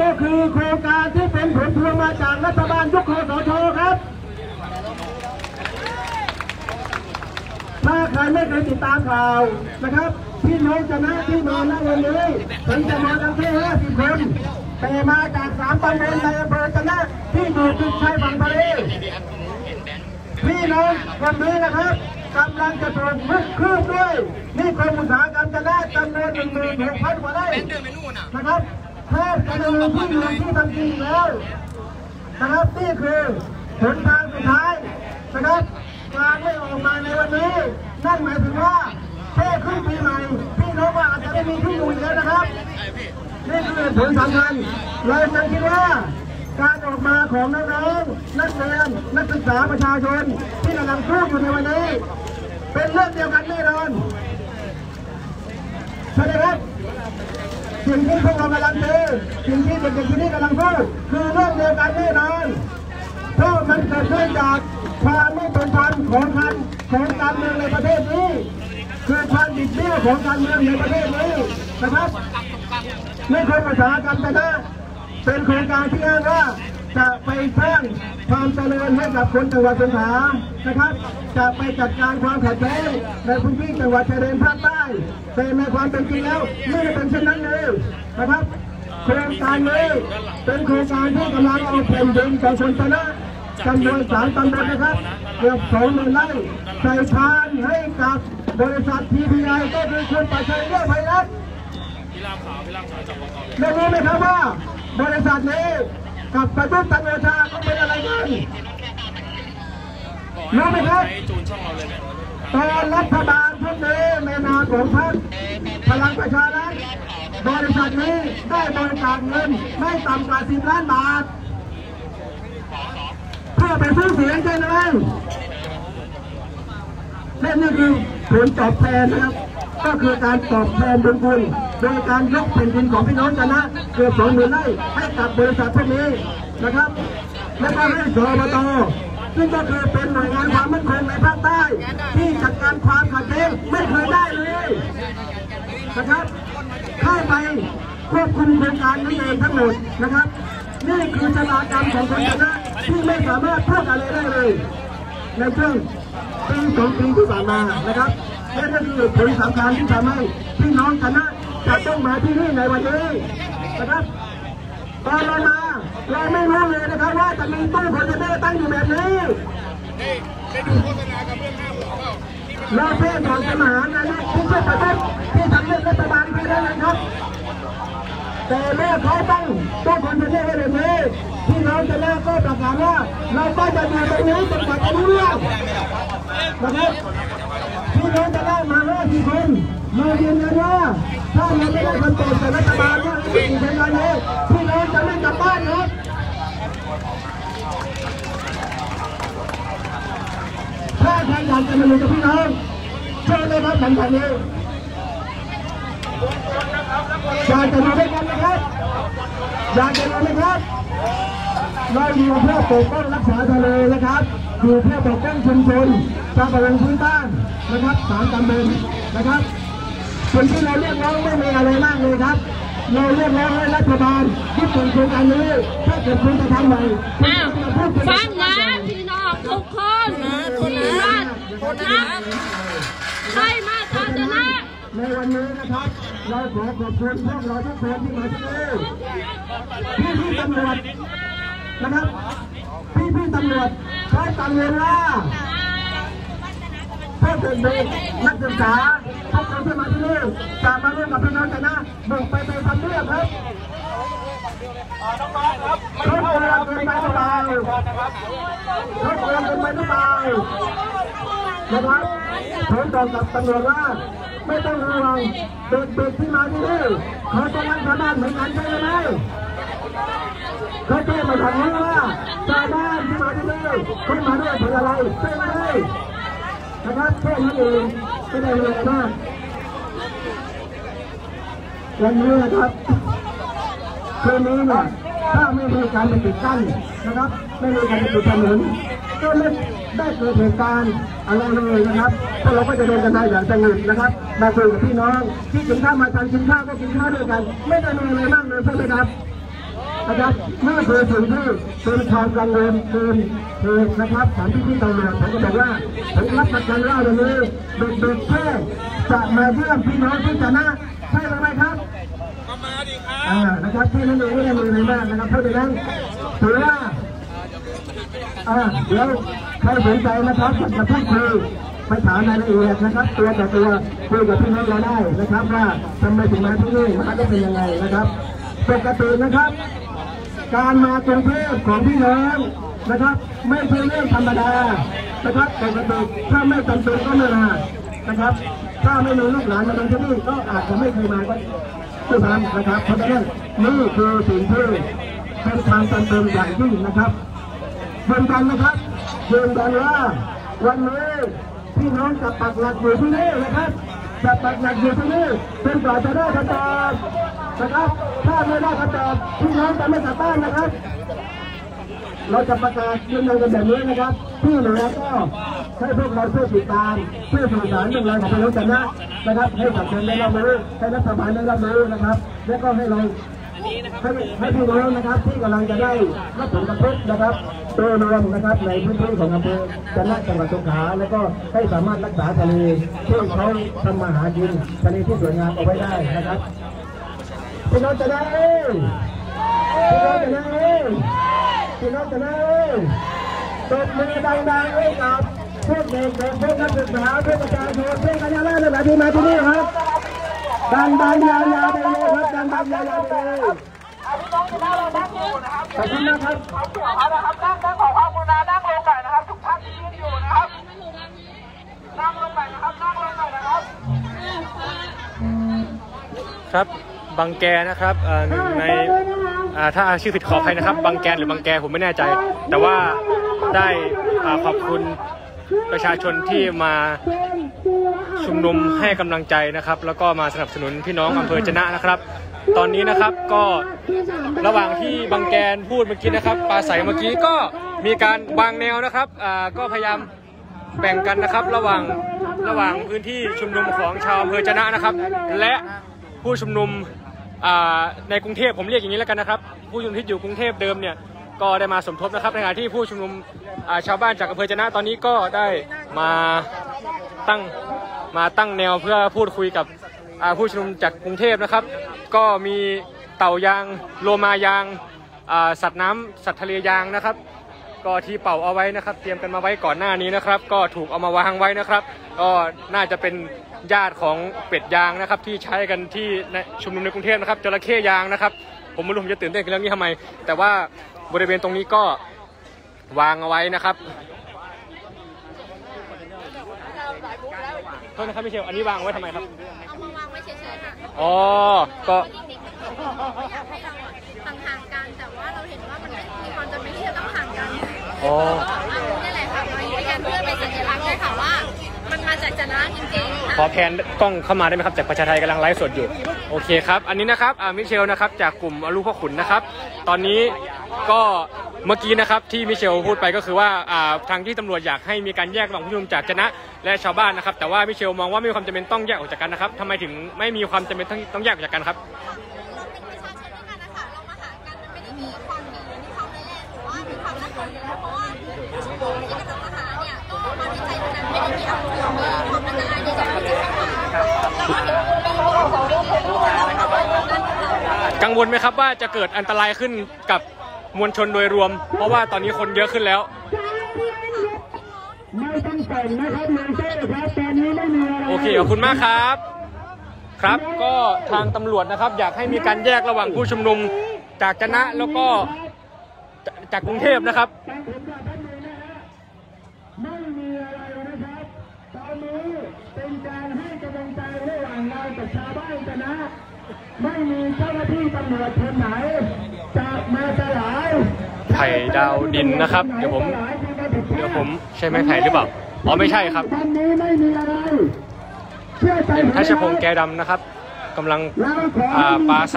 ก็คือโครงการที่เป็นผลพวงมาจากรัฐบาลยุคคสช.ครับถ้าใครไม่เคยติดตามข่าวนะครับพี่น้องชนะที่มาณวันนี้ถึงจะมากันแค่50คนแต่มาจาก3ตำบลในอำเภอชนะที่อยู่ติดชายฝั่งทะเลพี่น้องวันนี้นะครับกำลังจะถูกลุกคืบด้วยนี่คืออุตสาหกรรมชนะจำนวน16,000กว่าไร่นะครับแพทย์กระดูกที่อยู่ที่ทำจริงแล้วนะครับนี่คือผลทางสุดท้ายนะครับการไม่ออกมาในวันนี้นั่นหมายถึงว่าแค่ครึ่งปีใหม่พี่น้องว่าอาจจะได้มีที่อยู่เยอะนะครับนี่คือผลสำคัญเราจึงคิดว่าการออกมาของนักร้องนักเรียนนักศึกษาประชาชนที่กำลังสู้อยู่ในวันนี้เป็นเรื่องเดียวกันแน่นอนใช่ไหมครับสิ่งที่พวกเรากำลังเจอสิ่งที่เด็กๆที่นี่กำลังพูดคือเรื่องเดียวกันแน่นอนเพราะมันเกิดขึ้นจากความไม่เป็นธรรมของการเมืองในประเทศนี้คือความบิดเบี้ยวของการเมืองในประเทศนี้นะครับไม่เคยภาษาการชนะเป็นโครงการที่อ้างว่าจะไปสร้างความเจริญให้กับคนจังหวัดสงขลานะครับจะไปจัดการความขัดแย้งในพื้นที่จังหวัดชายแดนภาคใต้แต่ในความเป็นจริงแล้วไม่ได้เป็นเช่นนั้นเลยนะครับ โครงการนี้เป็นโครงการที่กำลังเอาแผ่นดินกับชนชนะจำนวนสามตำบลนะครับเกือบ20,000 ไร่ใส่ทานให้กับบริษัททีพีไอก็คือคุณประชัยเลือกไพรัตน์และรู้ไหมครับว่าบริษัทนี้กับกระตุ้นตังโอชาเขาเป็นอะไรกันรู้ไหมครับตอนรัฐบาลชุดนี้ในนามของพรรคพลังประชารัฐบริษัทนี้ได้บริจาคเงินไม่ต่ำกว่า10 ล้านบาทเพื่อไปซื้อเสียงใช่ไหมและนี่คือผลตอบแทนนะครับก็คือการตอบแทนบุญคุณโดยการยกแผ่นดินของพี่น้องชนะเกือบ20,000 ไร่ให้กับบริษัทพวกนี้นะครับและก็ให้สบต.ซึ่งก็คือเป็นหน่วยงานความมั่นคงในภาคใต้ที่จัดการความขัดแย้งไม่เคยได้เลยนะครับเข้าไปควบคุมโครงการนี้เองทั้งหมดนะครับนี่คือชะตากรรมของคนชนะที่ไม่สามารถพูดอะไรได้เลยในช่วงปี 2 ปีที่ผ่านมานะครับและนั่นคือผลสำคัญที่ทำให้พี่น้องชนะจะต้องมาที่นี่ในวันนี้นะครับตอนเรามาเราไม่รู้เลยนะครับว่าจะมีตู้คอนเทนเนอร์ตั้งอยู่แบบนี้เราเพื่อนของสมานนะครับที่ช่วยประเทศที่ทำเรื่องรัฐบาลไปได้เลยครับแต่เมื่อเขาตั้งตู้คอนเทนเนอร์แบบนี้ที่เราจะเล่าก็ประกาศว่าเราก็จะมาตรงนี้จนกว่าจะรู้เรื่องนะครับที่เราจะเล่ามาว่าที่คนเราเรียนกันว่าถ้าเราไม่ได้คำตอบจากรัฐบาลว่าสิ่งเป็นอะไรพี่น้องจะไม่กลับบ้านครับถ้าใครอยากจะมาดูกับพี่น้องเชิญเลยครับหลังจากนี้อยากจะมาด้วยกันนะครับอยากจะมาด้วยครับเราอยู่เพื่อปกป้องรักษาทะเลนะครับอยู่เพื่อปกป้องชุมชนชาวประมงพื้นบ้านนะครับสารตำบลนะครับส่วนที่เราเรียกร้องไม่มีอะไรมากเลยครับเราเรียกร้องให้รัฐบาลยึดโครงการนี้ถ้าเกิดคุณจะทำใหม่ฟังนะพี่น้องทุกคนนะใครมาชาวชนะในวันนี้นะครับเราขอขอบคุณพวกเราทุกคนที่มาที่นี่พี่ตำรวจนะครับพี่ตำรวจใช้ตังเงินล่าเพื่อเด็กๆนักศึกษาทุกคนที่มาที่นี่จะมาเรื่องกับพี่น้องชนะบุกไปทำเรื่องครับน้องๆครับรถเรือเดินไปทุกบ่ายรถเรือเดินไปทุกบ่ายนะครับผมบอกกับตำรวจว่าไม่ต้องห่วงเด็กๆที่มาที่นี่เขาจะนั่งสบายเหมือนกันใช่ไหมเขาแค่มาถามว่าชาวบ้านที่มาที่นี่เขามาด้วยผลอะไรใช่ไหมนะครับแค่นี้เองไม่ได้เลยมากวันนี้นะครับคืนนี้เนี่ยถ้าไม่มีการปิดกั้นนะครับไม่มีการปิดถนนก็ไม่ได้เกิดเหตุการณ์อะไรเลยนะครับพวกเราก็จะเดินกันได้อย่างสงบนะครับมาคุยกับพี่น้องที่กินข้าวมาทานกินข้าวก็กินข้าวด้วยกันไม่ได้มีอะไรมากเลยใช่ไหมครับนะครับเมื่อเกิดสิ่งที่เป็นความกังวลเกินนะครับสามพี่ตำรวจผมก็บอกว่าผมรับประกันว่าวันนี้เด็กๆแค่จะมาเยี่ยมพี่น้องที่ชนะใช่หรือไม่ครับมาดิครับนะครับที่นั่นเองไม่ได้มีอะไรมากนะครับเท่านั้นถือว่าแล้วใครสนใจนะครับจะพูดคุยไปถามรายละเอียดนะครับตัวต่อตัวคุยกับพี่น้องเราได้นะครับว่าทำไมถึงมาที่นี่มาได้เป็นยังไงนะครับปกตินะครับการมากรุงเทพของพี่น้องนะครับไม่ใช่เรื่องธรรมดานะครับปกติถ้าไม่จำเป็นก็ไม่มานะครับถ้าไม่มีลูกหลานมาที่นี่ก็อาจจะไม่เคยมาก็ผู้ทำนะครับเพราะฉะนั้นนี่คือสิ่งที่เป็นความจำเป็นอย่างยิ่งนะครับยืนยันนะครับยืนยันว่าวันนี้พี่น้องจะปักหลักอยู่ที่นี่นะครับจะปักหลักอยู่ที่นี่เป็นกว่าจะได้คำตอบนะครับถ้าไม่ได้คำตอบพี่น้องจะไม่กลับบ้านนะครับเราจะประกาศยืนยันกันแบบนี้นะครับที่เหลือก็ให้พวกเราช่วยติดตามช่วยสื่อสารเรื่องราวของพี่น้องชนะนะครับให้สังคมได้รับรู้ให้รัฐบาลได้รับรู้นะครับและก็ให้เราให้พี่น้องนะครับที่กำลังจะได้รับผลกระทบนะครับโดยรวมนะครับในพื้นที่ของอำเภอชนะจังหวัดสงขลาแล้วก็ให้สามารถรักษาทะเลที่เขาทำมาหากินทะเลที่สวยงามเอาไว้ได้นะครับ พี่น้องจะได้พี่น้องจะได้พี่น้องจะได้ตบมือดังๆให้กับพวกเด็กๆพวกนักศึกษาพวกประชาชนพวกคณะราษฎรที่มาที่นี่ครับดังๆยาวๆไปเลยครับดังๆยาวๆไปเลยพี่น้องจะได้เรานั่งอยู่นะครับขอบคุณนะครับขอบคุณนะครับนั่งขอความกรุณานั่งลงหน่อยนะครับทุกท่านที่ยืนอยู่นะครับนั่งลงหน่อยนะครับนั่งลงหน่อยนะครับครับบางแกนะครับหนึ่งในถ้าชื่อผิดขออภัยนะครับบางแกหรือบางแกผมไม่แน่ใจแต่ว่าได้ขอบคุณประชาชนที่มาชุมนุมให้กำลังใจนะครับแล้วก็มาสนับสนุนพี่น้องอำเภอจะนะนะครับตอนนี้นะครับก็ระหว่างที่บางแกพูดเมื่อกี้นะครับปราศัยเมื่อกี้ก็มีการวางแนวนะครับก็พยายามแบ่งกันนะครับระหว่างพื้นที่ชุมนุมของชาวอำเภอจะนะนะครับและผู้ชุมนุมในกรุงเทพผมเรียกอย่างนี้แล้วกันนะครับผู้ชุมนุมที่อยู่กรุงเทพเดิมเนี่ยก็ได้มาสมทบนะครับในขณะที่ผู้ชุมนุมชาวบ้านจากอำเภอจะนะตอนนี้ก็ได้มาตั้งแนวเพื่อพูดคุยกับผู้ชุมนุมจากกรุงเทพนะครับก็มีเต่ายางโลมายางสัตว์น้ำสัตว์ทะเลยางนะครับก็ที่เป่าเอาไว้นะครับเตรียมกันมาไว้ก่อนหน้านี้นะครับก็ถูกเอามาวางไว้นะครับก็น่าจะเป็นญาติของเป็ดยางนะครับที่ใช้กันที่ชุมนุมในกรุงเทพนะครับจระเข้ยางนะครับผมไม่รู้ผมจะตื่นเต้นกับเรื่องนี้ทำไมแต่ว่าบริเวณตรงนี้ก็วางเอาไว้นะครับโทษนะครับพี่เชลอันนี้วางไว้ทำไมครับเอามาวางไว้เฉยๆค่ะอ๋อก็อยากให้เราห่างๆกันแต่ว่าเราเห็นว่ามันมีความจำเป็นที่จะต้องห่างกันอ๋อนี่แหละค่ะมาอยู่ด้วยกันเพื่อเป็นสัญลักษณ์ด้วยค่ะว่ามันมาจากจะนะจริงๆขอแพนกล้องเข้ามาได้ไหมครับจากประชาไทยกำลังไลฟ์สดอยู่โอเคครับอันนี้นะครับมิเชลนะครับจากกลุ่มอลูพ่อขุนนะครับตอนนี้ก็เมื่อกี้นะครับที่มิเชลพูดไปก็คือว่าทางที่ตำรวจอยากให้มีการแยกระหว่างผู้ชุมนุมจากจะนะและชาวบ้านนะครับแต่ว่ามิเชลมองว่าไม่มีความจำเป็นต้องแยกออกจากกันนะครับทำไมถึงไม่มีความจำเป็นต้องแยกออกจากกันครับกังวลไหมครับว่าจะเกิดอันตรายขึ้นกับมวลชนโดยรวมเพราะว่าตอนนี้คนเยอะขึ้นแล้วไม่ต้องเก่งนะครับนายเจ้ครับตอนนี้ไม่มีอะไรโอเคขอบคุณมากครับครับก็ทางตำรวจนะครับอยากให้มีการแยกระหว่างผู้ชุมนุมจากจะนะแล้วก็จากกรุงเทพนะครับไม่มีอะไรนะครับตอนนี้เป็นการให้กำลังใจระหว่างเรากับชาวบ้านจะนะไม่มีเจ้าหน้าที่ตำรวจคนไหนจะมาสลายไผ่ดาวดินนะครับเดี๋ยวผมใช่ไหมไผ่หรือเปล่าอ๋อไม่ใช่ครับตอนนี้ไม่มีอะไรเชื่อใจผมทัชพงษ์แกดำนะครับกำลังปลาใส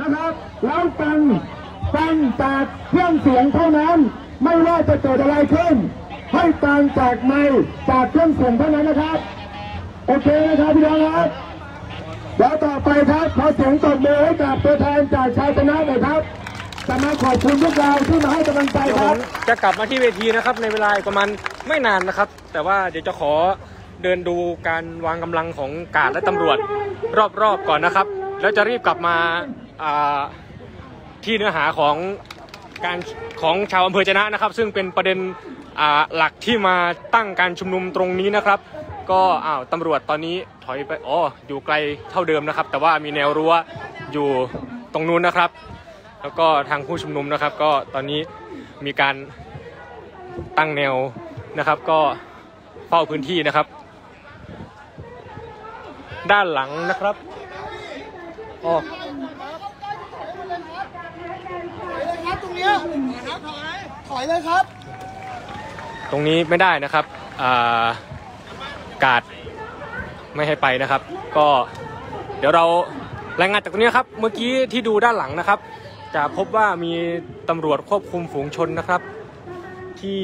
นะครับเราฟังจากเครื่องเสียงเท่านั้นไม่ว่าจะเกิดอะไรขึ้นให้ฟังจากไมค์จากเครื่องเสียงเท่านั้นนะครับโอเคนะครับพี่น้องครับแล้วต่อไปครับขอเสียงตบมือให้กับตัวแทนจากชาวจะนะหน่อยครับจะมาขอบคุณพวกเราที่มาให้กำลังใจครับจะกลับมาที่เวทีนะครับในเวลาประมาณไม่นานนะครับแต่ว่าเดี๋ยวจะขอเดินดูการวางกำลังของกาดและตำรวจรอบๆก่อนนะครับแล้วจะรีบกลับมาที่เนื้อหาของการของชาวอำเภอจะนะนะครับซึ่งเป็นประเด็นหลักที่มาตั้งการชุมนุมตรงนี้นะครับก็ตำรวจตอนนี้ถอยไปอยู่ไกลเท่าเดิมนะครับแต่ว่ามีแนวรั้วอยู่ตรงนู้นนะครับแล้วก็ทางผู้ชุมนุมนะครับก็ตอนนี้มีการตั้งแนวนะครับก็เฝ้าพื้นที่นะครับด้านหลังนะครับถอยเลยครับตรงนี้ไม่ได้นะครับกาดไม่ให้ไปนะครับก็เดี๋ยวเรารายงานจากตรงนี้ครับเมื่อกี้ที่ดูด้านหลังนะครับจะพบว่ามีตำรวจควบคุมฝูงชนนะครับที่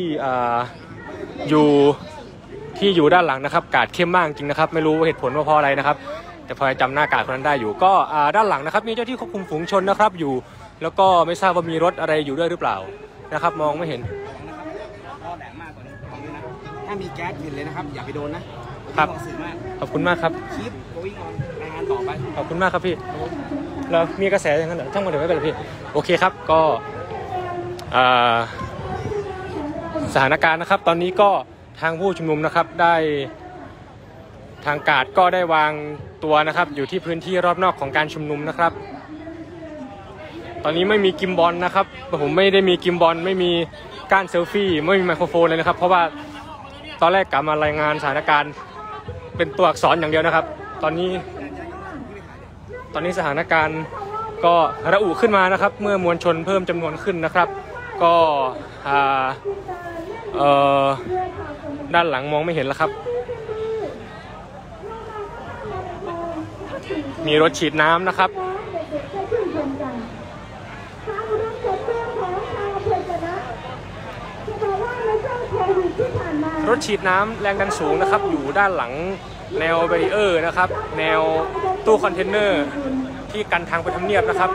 อยู่ด้านหลังนะครับกาดเข้มมากจริงนะครับไม่รู้เหตุผลว่าเพราะอะไรนะครับแต่พอจำหน้ากาดคนนั้นได้อยู่ก็ด้านหลังนะครับมีเจ้าที่ควบคุมฝูงชนนะครับอยู่แล้วก็ไม่ทราบว่ามีรถอะไรอยู่ด้วยหรือเปล่านะครับมองไม่เห็นถ้ามีแก๊สขึ้นเลยนะครับอย่าไปโดนนะครับขอบคุณมากครับคลิปวิ่งออนรายงานต่อไปขอบคุณมากครับพี่ เรามีกระแสอย่างนั้นเหรอทั้งหมดเดี๋ยวไม่เป็นไรพี่โอเคครับก็สถานการณ์นะครับตอนนี้ก็ทางผู้ชุมนุมนะครับได้ทางการ์ดก็ได้วางตัวนะครับอยู่ที่พื้นที่รอบนอกของการชุมนุมนะครับตอนนี้ไม่มีกิมบอลนะครับผมไม่ได้มีกิมบอลไม่มีการเซลฟี่ไม่มีไมโครโฟนเลยนะครับเพราะว่าตอนแรกกลับมารายงานสถานการณ์เป็นตัวอักษรอย่างเดียวนะครับตอนนี้สถานการณ์ก็ระอุขึ้นมานะครับเมื่อมวลชนเพิ่มจำนวนขึ้นนะครับก็ด้านหลังมองไม่เห็นแล้วครับมีรถฉีดน้ำนะครับรถฉีดน้ำแรงดันสูงนะครับอยู่ด้านหลังแนวแบรีเออร์นะครับแนวตู้คอนเทนเนอร์ที่กันทางไปทำเนียบนะครับ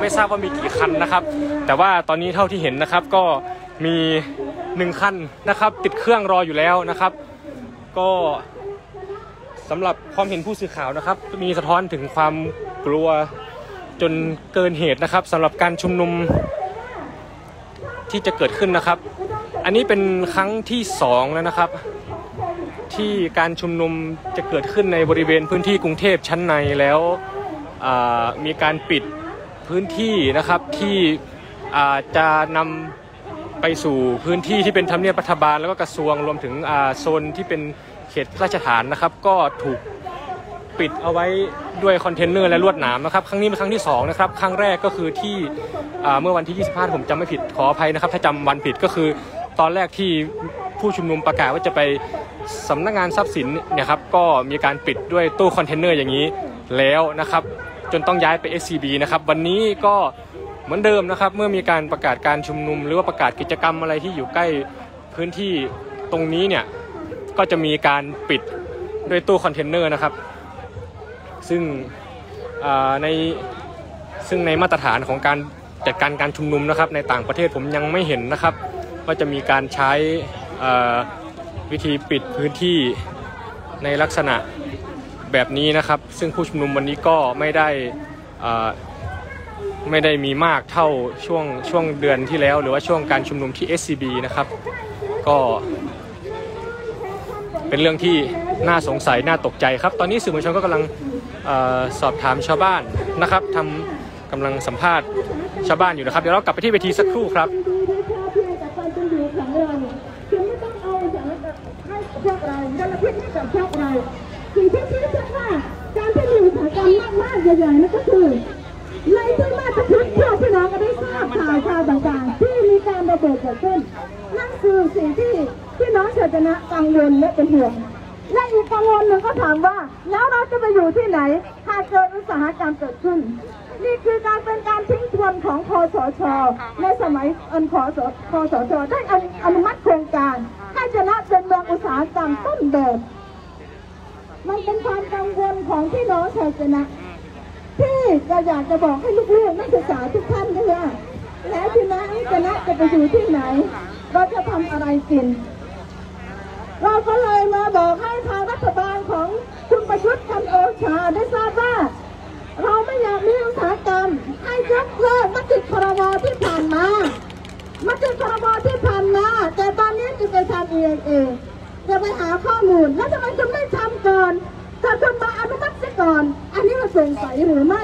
ไม่ทราบว่ามีกี่คันนะครับแต่ว่าตอนนี้เท่าที่เห็นนะครับก็มี1คันนะครับติดเครื่องรออยู่แล้วนะครับก็สำหรับความเห็นผู้สื่อข่าวนะครับมีสะท้อนถึงความกลัวจนเกินเหตุนะครับสำหรับการชุมนุมที่จะเกิดขึ้นนะครับอันนี้เป็นครั้งที่2แล้วนะครับที่การชุมนุมจะเกิดขึ้นในบริเวณพื้นที่กรุงเทพชั้นในแล้วมีการปิดพื้นที่นะครับที่จะนำไปสู่พื้นที่ที่เป็นทำเนียบรัฐบาลแล้วก็กระทรวงรวมถึงโซนที่เป็นเขตราชฐานนะครับก็ถูกปิดเอาไว้ด้วยคอนเทนเนอร์และลวดหนามนะครับครั้งนี้เป็นครั้งที่2นะครับครั้งแรกก็คือที่เมื่อวันที่25ผมจำไม่ผิดขออภัยนะครับถ้าจำวันผิดก็คือตอนแรกที่ผู้ชุมนุมประกาศว่าจะไปสำนักงานทรัพย์สินเนี่ยครับก็มีการปิดด้วยตู้คอนเทนเนอร์อย่างนี้แล้วนะครับจนต้องย้ายไป SCB นะครับวันนี้ก็เหมือนเดิมนะครับเมื่อมีการประกาศการชุมนุมหรือว่าประกาศกิจกรรมอะไรที่อยู่ใกล้พื้นที่ตรงนี้เนี่ยก็จะมีการปิดด้วยตู้คอนเทนเนอร์นะครับซึ่งในมาตรฐานของการจัดการการชุมนุมนะครับในต่างประเทศผมยังไม่เห็นนะครับว่าจะมีการใช้วิธีปิดพื้นที่ในลักษณะแบบนี้นะครับซึ่งผู้ชุมนุมวันนี้ก็ไม่ได้มีมากเท่าช่วงเดือนที่แล้วหรือว่าช่วงการชุมนุมที่ SCB นะครับก็เป็นเรื่องที่น่าสงสัยน่าตกใจครับตอนนี้สื่อมวลชนก็กำลังสอบถามชาวบ้านนะครับกำลังสัมภาษณ์ชาวบ้านอยู่นะครับเดี๋ยวเรากลับไปที่เวทีสักครู่ครับสิ่งที่ชี้ชัดว่าการที่มีอุตสาหกรรมมากๆใหญ่ๆนั่นก็คือในที่มาตรฐานที่พี่น้องก็ได้ทราบข่าวต่างๆที่มีการระเบิดเกิดขึ้นนั่นคือสิ่งที่พี่น้องชาวชนะกังวลและเป็นห่วงและอีกกังวลหนึ่งก็ถามว่าแล้วเราจะไปอยู่ที่ไหนหากเกิดอุตสาหกรรมเกิดขึ้นนี่คือการเป็นการทิ้งทวนของคสช.ในสมัยคสช.ได้อนุมัติโครงการให้ชนะเป็นเมืองอุตสาหกรรมต้นแบบมันเป็นความกังวลของพี่น้องชาวชนะที่เราอยากจะบอกให้ลูกๆนักศึกษาทุกท่านด้วยว่าแล้วชนะจะไปอยู่ที่ไหนเราจะทำอะไรกินเราก็เลยมาบอกให้ทางรัฐบาลของคุณประยุทธ์จันทร์โอชาได้ทราบว่าเราไม่อยากมีอุตสาหกรรมให้ยกเลิกมติครม.ที่ผ่านมามติครม.ที่ผ่านมาแต่ตอนนี้จะไปทำเองจะไปหาข้อมูลแล้วทำไมคุณไม่ทำก่อนจะคุณมาอนุมัติซะก่อนอันนี้มันโปร่งใสหรือไม่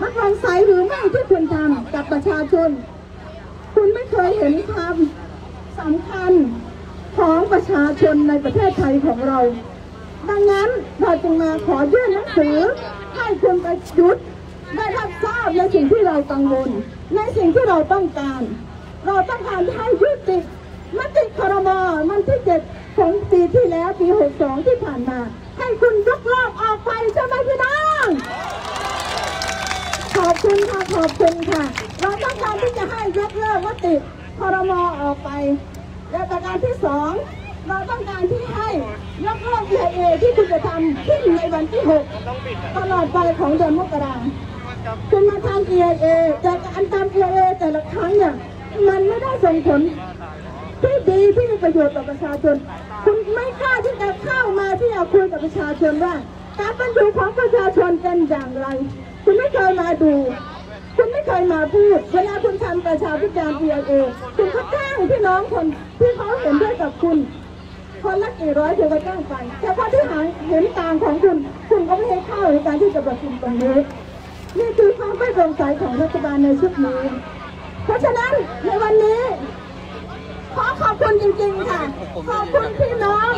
มันโปร่งใสหรือไม่ที่คุณทำกับประชาชนคุณไม่เคยเห็นความสำคัญของประชาชนในประเทศไทยของเราดังนั้นเราจึงมาขอยื่นหนังสือให้คุณประยุทธ์ได้รับทราบในสิ่งที่เรากังวลในสิ่งที่เราต้องการเราต้องการให้ยุติมติครม.มันที่7ของปีที่แล้วปี62ที่ผ่านมาให้คุณยกเลิกออกไปใช่ไหมพี่น้องขอบคุณค่ะขอบคุณค่ะเราต้องการที่จะให้ยกเลิกมติครม.ออกไปและประการที่2เราต้องการที่ให้ยกเลิก EIA ที่คุณจะทำขึ้นในวันที่6ตลอดไปของเดือนมกราคมคุณมาทำ EIA แต่การทำ EIA แต่ละครั้งเนี่ยมันไม่ได้ส่งผลที่ดีที่มีประโยชน์ต่อประชาชนคุณไม่กล้าที่จะเข้ามาที่จะคุยกับประชาชนว่าการเป็นอยู่ของประชาชนเป็นอย่างไร คุณไม่เคยมาดูคุณไม่เคยมาพูดเวลาคุณทำประชาพิจารณ์เพียงเองคุณก็จ้างพี่น้องคนที่เขาเห็นด้วยกับคุณคนละกี่ร้อยคุณก็จ้างไปแต่พอที่หาเห็นต่างของคุณคุณก็ไม่ให้เข้าในการที่จะประชุมตรงนี้นี่คือความไม่โปร่งใสของรัฐบาลในชุดนี้เพราะฉะนั้นในวันนี้ขอขอบคุณจริงๆค่ะขอบคุณพี่น้อง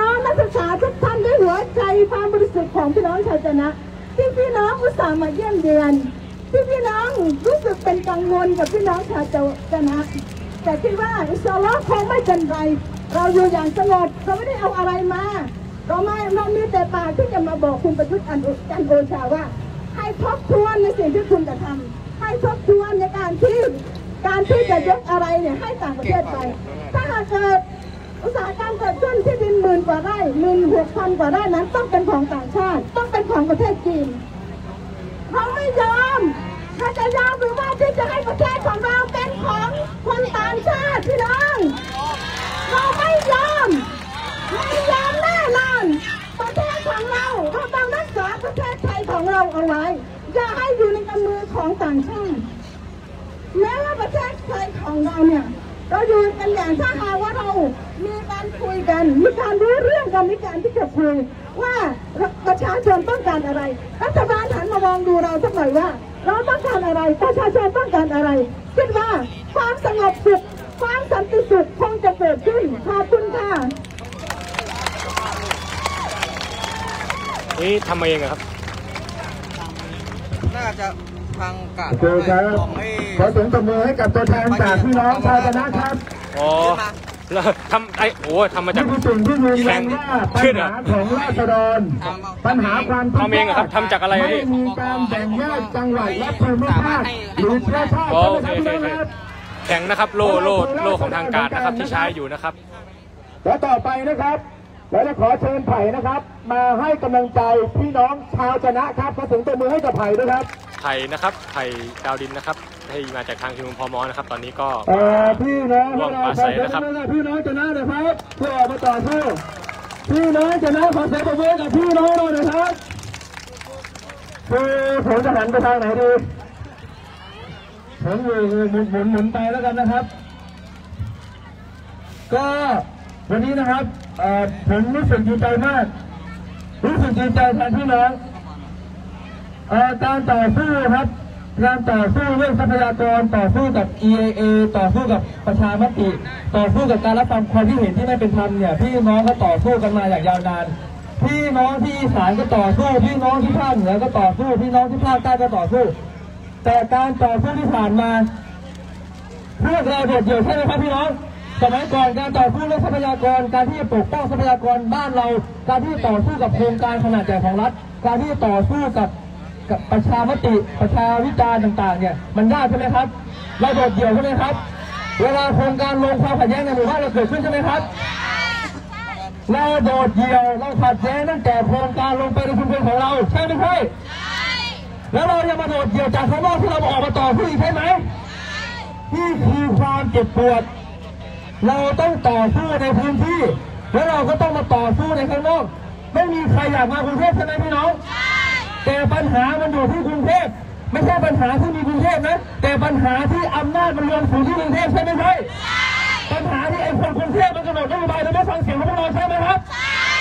น้องๆนักศึกษาทุกท่านด้วยหัวใจความบริสุทธิ์ของพี่น้องชาวชนะที่พี่น้องอุตส่าห์มาเยี่ยมเยือนที่พี่น้องรู้สึกเป็นกังวลกับพี่น้องชาวชนะแต่คิดว่าอิสระคงไม่เป็นไรเราอยู่อย่างสงบเราไม่ได้เอาอะไรมาเรามีแต่ปากที่จะมาบอกคุณประยุทธ์จันทร์โอชาว่าให้ทบทวนในสิ่งที่คุณจะทำให้ทบทวนในการที่จะยกอะไรเนี่ยให้ต่างประเทศไปถ้าหากเกิดอุตสาหกรรมเกิดขึ้นที่ดิน10,000 กว่าไร่16,000 กว่าไร่นั้นต้องเป็นของต่างชาติต้องเป็นของประเทศจีนเราไม่ยอมเราจะยอมหรือว่าที่จะให้ประเทศของเราเป็นของคนต่างชาติพี่น้องเราไม่ยอมแน่นอนประเทศของเราเราต้องรักษาประเทศไทยของเราเอาไว้อย่าให้อยู่ในกำมือของต่างชาติแม้ว่าประเทศไทยของเราเนี่ยเราอยู่กันอย่างถ้าหากว่าเรามีการคุยกันมีการรู้เรื่องกันมีการที่จะคุยว่าประชาชนต้องการอะไรรัฐบาลหันมามองดูเราสักหน่อยว่าเราต้องการอะไรประชาชนต้องการอะไรคิดว่าความสงบสุขความสันติสุขคงจะเกิดขึ้นขอบคุณค่ะนี่ทำเองเหรอครับน่าจะทางการขอเสียงตบมือให้กับตัวแทนจากพี่น้องชาวชนะครับอ๋อแล้วทำไอ้โอ้ทำมาจากแรงชื่อเหรอของราษฎรปัญหาความทำเองครับทำจากอะไรนี่มีการแบ่งแยกจังหวัดและภูมิภาคหรือประเทศโอเคแข่งนะครับโลของทางการนะครับที่ใช้อยู่นะครับและต่อไปนะครับแล้วจะขอเชิญไผ่นะครับมาให้กำลังใจพี่น้องชาวชนะครับขอเสียงตบมือให้กับไผ่ด้วยครับไผ่นะครับไผ่ดาวดินนะครับให้มาจากทางชุมชนพม.นะครับตอนนี้ก็พี่น้องร่วมปราศัยนะครับพี่น้องชนะเลยครับเพื่อมาต่อสู้พี่น้องชนะขอเสียงตบมือกับพี่น้องหน่อยนะครับคือผมจะหันไปทางไหนดีผมหมุนไปแล้วกันนะครับก็วันนี้นะครับผมรู้สึกดีใจมากรู้สึกดีใจแทนพี่น้องการต่อสู้ครับการต่อสู้เรื่องทรัพยากรต่อสู้กับ EIA ต่อสู้กับประชามติต่อสู้กับการรับฟังความคิดเห็นที่ไม่เป็นธรรมเนี่ยพี่น้องก็ต่อสู้กันมาอย่างยาวนานพี่น้องที่อีสานก็ต่อสู้พี่น้องที่ภาคเหนือก็ต่อสู้พี่น้องที่ภาคใต้ก็ต่อสู้แต่การต่อสู้ที่ผ่านมาพวกเราโดดเดี่ยวใช่ไหมครับพี่น้องสมัยก่อนการต่อสู้เรื่องทรัพยากรการที่จะปกป้องทรัพยากรบ้านเราการที่ต่อสู้กับโครงการขนาดใหญ่ของรัฐการที่ต่อสู้กับประชามติประชาวิจารณ์ต่างๆเนี่ยมันยากใช่ไหมครับเราโดดเดี่ยวใช่ไหมครับเวลาโครงการลงความขัดแย้งในหมู่บ้านเราเกิดขึ้นใช่ไหมครับเราโดดเดี่ยวเราขัดแย้งตั้งแต่โครงการลงไปในชุมชนของเราใช่ไหมใช่แล้วเราจะมาโดดเดี่ยวจากข้างนอกที่เราออกมาต่อสู้อีกใช่ไหมนี่คือความเจ็บปวดเราต้องต่อสู้ในพื้นที่แล้วเราก็ต้องมาต่อสู้ในข้างนอกไม่มีใครอยากมากรุงเทพใช่ไหมพี่น้องแต่ปัญหามันอยู่ที่กรุงเทพไม่ใช่ปัญหาที่มีกรุงเทพนะแต่ปัญหาที่อำนาจมันรวมถึงที่กรุงเทพใช่ไหมใช่ปัญหาที่ไอ้คนกรุงเทพมันกำหนดนโยบายเราไม่ฟังเสียงของพวกเราใช่ไหมครับใช่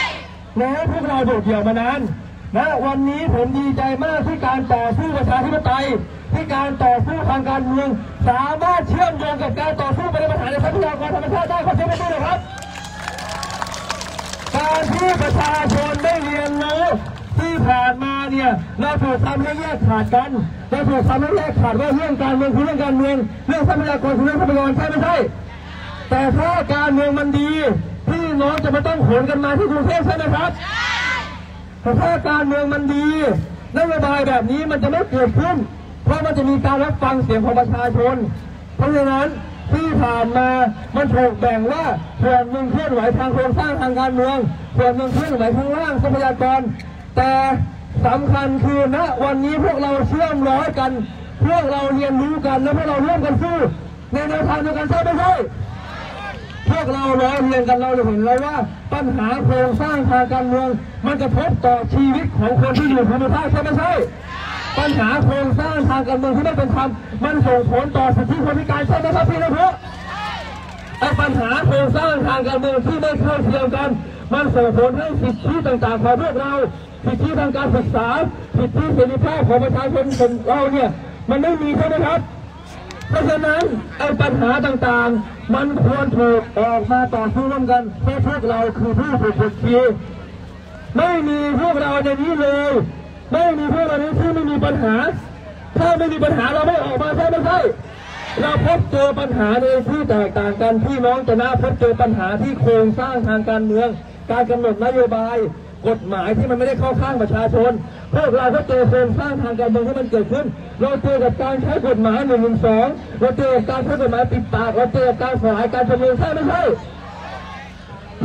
แล้วพวกเราโดดเดี่ยวมานานนะวันนี้ผมดีใจมากที่การต่อสู้ประชาธิปไตยที่การต่อสู้ทางการเมืองสามารถเชื่อมโยงกับการต่อสู้ประเด็นปัญหาในทรัพยากรธรรมชาติได้เขาใช้ไม่ได้หรอครับการที่ประชาชนได้เรียนรู้ที่ผ่านมาเนี่ยเราถูกทำให้แยกขาดกันเราถูกทำให้แยกขาดว่าเรื่องการเมืองคือเรื่องการเมืองเรื่องทรัพยากรคือเรื่องทรัพยากรใช่ไม่ใช่แต่ถ้าการเมืองมันดีพี่น้องจะไม่ต้องขนกันมาที่กรุงเทพใช่ไหมครับแต่ถ้าการเมืองมันดีนโยบายแบบนี้มันจะไม่เกิดขึ้นเพราะมันจะมีการรับฟังเสียงของประชาชนเพราะฉะนั้นที่ผ่านมามันถูกแบ่งว่าส่วนหนึ่งเคลื่อนไหวทางโครงสร้างทางการเมืองส่วนหนึ่งเคลื่อนไหวข้างล่างทรัพยากรแต่สำคัญคือณวันนี้พวกเราเชื่อมร้อยกันพวกเราเรียนรู้กันและพวกเราร่วมกันสู้ในแนวทางเดียวกันใช่ไหมใช่พวกเราร้อยเรียนกันเราเห็นแล้วว่าปัญหาโครงสร้างทางการเมืองมันจะพบต่อชีวิตของคนที่อยู่ภายในใช่ไหมใช่ ปัญหาโครงสร้างทางการเมืองที่ไม่เป็นธรรมมันส่งผลต่อสิทธิคนพิการใช่ไหมครับพี่นพไอ้ปัญหาโครงสร้างทางการเมืองที่ไม่เท่าเทียมกันมันส่งผลให้สิทธิต่างๆของพวกเราสิทธิทางการศึกษาสิทธิเสรีภาพของประชาชนเราเนี่ยมันไม่มีใช่ไหมครับเพราะฉะนั้นไอ้ปัญหาต่างๆมันควรถูกออกมาต่อสู้ร่วมกันเพราะพวกเราคือผู้ถูกกดขี่ไม่มีพวกเราในนี้เลยไม่มีพวกเราในนี้ที่ไม่มีปัญหาถ้าไม่มีปัญหาเราไม่ออกมาใช่ไหมใช่เราพบเจอปัญหาในที่แตกต่างกันพี่น้องจะน่าพบเจอปัญหาที่โครงสร้างทางการเมืองการกำหนดนโยบายกฎหมายที่มันไม่ได้เข้าข้างประชาชนพวกเราก็เจอโครงสร้างทางการเมืองที่มันเกิดขึ้นเราเจอกับการใช้กฎหมาย112เราเจอการใช้กฎหมายปิดปากเราเจอการขวายการจำเลยใช่ไม่ใช่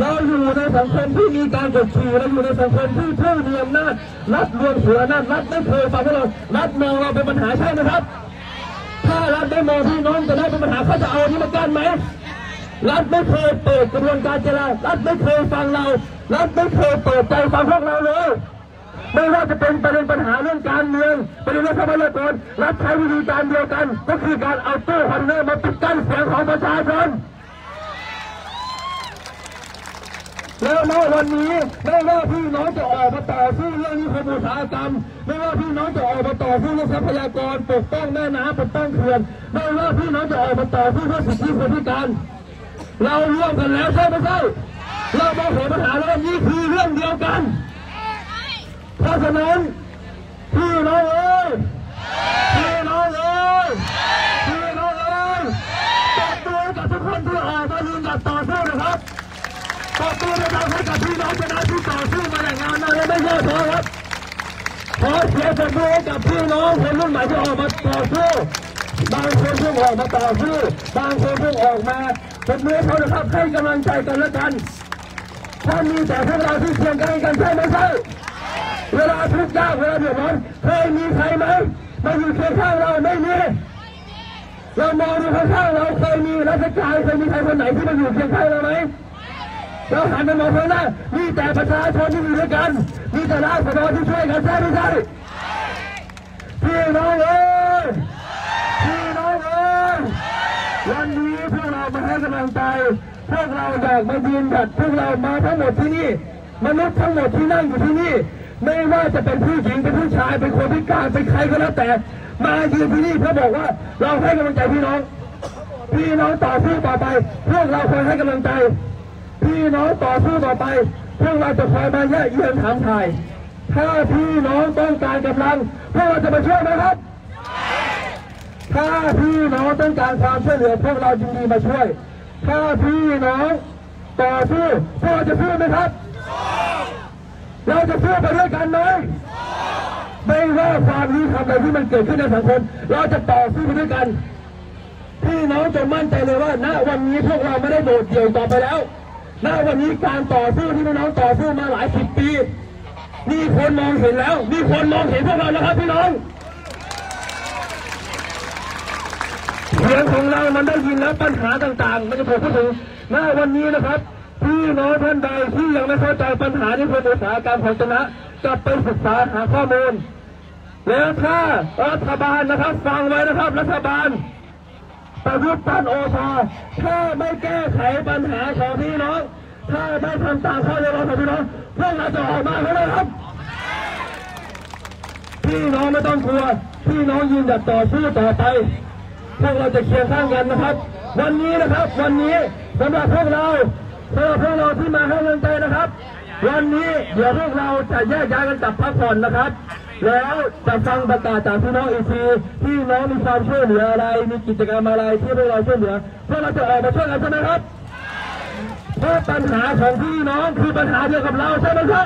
เราอยู่ในสังคมที่มีการกดขี่เราอยู่ในสังคมที่ผู้มีอำนาจรัฐรวมหัวหน้ารัฐไม่เคยฟังเรารัฐมองเราเป็นปัญหาใช่ไหมครับถ้ารัฐได้มองที่น้องจะได้เป็นปัญหาเขาจะเอาที่มากันไหมรัฐไม่เคยเปิดกระบวนการเจรจารัฐไม่เคยฟังเรารัฐไม่เคยเปิดใจฟังพวกเราเลยไม่ว่าจะเป็นประเด็นปัญหาเรื่องการเมืองประเด็นรัฐบาลตนรัฐใช้วิธีการเดียวกันก็คือการเอาตู้คอนเทนเนอร์มาปิดกั้นเสียงของประชาชนแล้วณวันนี้ไม่ว่าพี่น้องจะออกมาต่อสู้เรื่องนิคมอุตสาหกรรมไม่ว่าพี่น้องจะออกมาต่อสู้เรื่องทรัพยากรปกป้องแม่น้ำปกป้องเขื่อนไม่ว่าพี่น้องจะออกมาต่อสู้เรื่องสิทธิคนพิการเราร่วมกันแล้วใช่ไหมใช่เรามองเห็นปัญหาเรื่องนี้คือเรื่องเดียวกันเพราะฉะนั้นพี่น้องเอ้ยพี่น้องเอ้ยพี่น้องเอ้ยตบมือกับทุกคนที่ออกมายืนต่อสู้นะครับตบมือให้กับพี่น้องชนะที่ต่อสู้มาอย่างงามนะไม่ย่อท้อครับขอเสียงปรบมือให้กับพี่น้องคนรุ่นใหม่ที่ออกมาต่อสู้บางคนเพิ่งออกมาต่อสู้บางคนเพิ่งออกมาตบมือเขานะครับให้กำลังใจกันและกันถ้ามีแต่พวกเราที่เชียร์กันใช่ไหมครับเวลาทุกข์ยากเวลาเดือดร้อนเคยมีใครไหมมาอยู่เคียงข้างเราไม่มีเรามองดูข้างๆเราเคยมีรัฐกาลเคยมีใครคนไหนที่มาอยู่เคียงข้างเราไหมเราหันไปมองข้างหน้ามีแต่ประชาชนที่อยู่ด้วยกันมีแต่ราษฎรที่ช่วยกันใช่ไหมครับพี่น้องเอ้ยพี่น้องเอ้ยวันนี้พวกเรามาให้กำลังใจพวกเราอยากมายืนดัดพวกเรามาทั้งหมดที่นี่มนุษย์ทั้งหมดที่นั่งอยู่ที่นี่ไม่ว่าจะเป็นผู้หญิงเป็นผู้ชายเป็นคนพิการเป็นใครก็แล้วแต่มายืนที่นี่เพื่อบอกว่าเราให้กำลังใจพี่น้องพี่น้องต่อสู้ต่อไปพวกเราคอยให้กำลังใจพี่น้องต่อสู้ต่อไปพวกเราจะคอยมาแย่เยือนถามไทยถ้าพี่น้องต้องการกำลังพวกเราจะมาช่วยไหมครับถ้าพี่น้องต้องการความช่วยเหลือพวกเรายินดีมาช่วยถ้าพี่น้องต่อสู้พวกเราจะช่วยไหมครับเราจะช่วยไปด้วยกันไหมไม่ว่าความรู้ความอะไรที่มันเกิดขึ้นในสังคมเราจะต่อสู้ไปด้วยกันพี่น้องจะมั่นใจเลยว่าณวันนี้พวกเราไม่ได้โดดเดี่ยวต่อไปแล้วณวันนี้การต่อสู้ที่พี่น้องต่อสู้มาหลายสิบปีมีคนมองเห็นแล้วมีคนมองเห็นพวกเราแล้วครับพี่น้องเสียงของเรามันได้ยินแล้วปัญหาต่างๆมันจะถูกพูดถึงณวันนี้นะครับพี่น้องท่านใดที่ยังไม่เข้าใจปัญหาที่คนอุตสาหกรรมของชนะจะไปศึกษาหาข้อมูลแล้วถ้ารัฐบาลนะครับฟังไว้นะครับรัฐบาลประยุทธ์จันทร์โอชาถ้าไม่แก้ไขปัญหาของพี่น้องถ้าไม่ทำตามข้อเรียกร้องของพี่น้องพวกเราจะออกมาแล้วนะครับพี่น้องไม่ต้องกลัวพี่น้องยืนหยัดต่อสู้ต่อไปพวกเราจะเคียงข้างกันนะครับวันนี้นะครับวันนี้สำหรับพวกเราที่มาให้กำลังใจนะครับวันนี้เดี๋ยวพวกเราจะแยกย้ายกันกลับพักผ่อนนะครับแล้วจะฟังประกาศจากพี่น้องอีกทีพี่น้องมีความช่วยเหลืออะไรมีกิจกรรมอะไรที่พวกเราช่วยเหลือพวกเราจะออกมาช่วยกันใช่ไหมครับเพราะปัญหาของพี่น้องคือปัญหาเดียวกับเราใช่ไหมใช่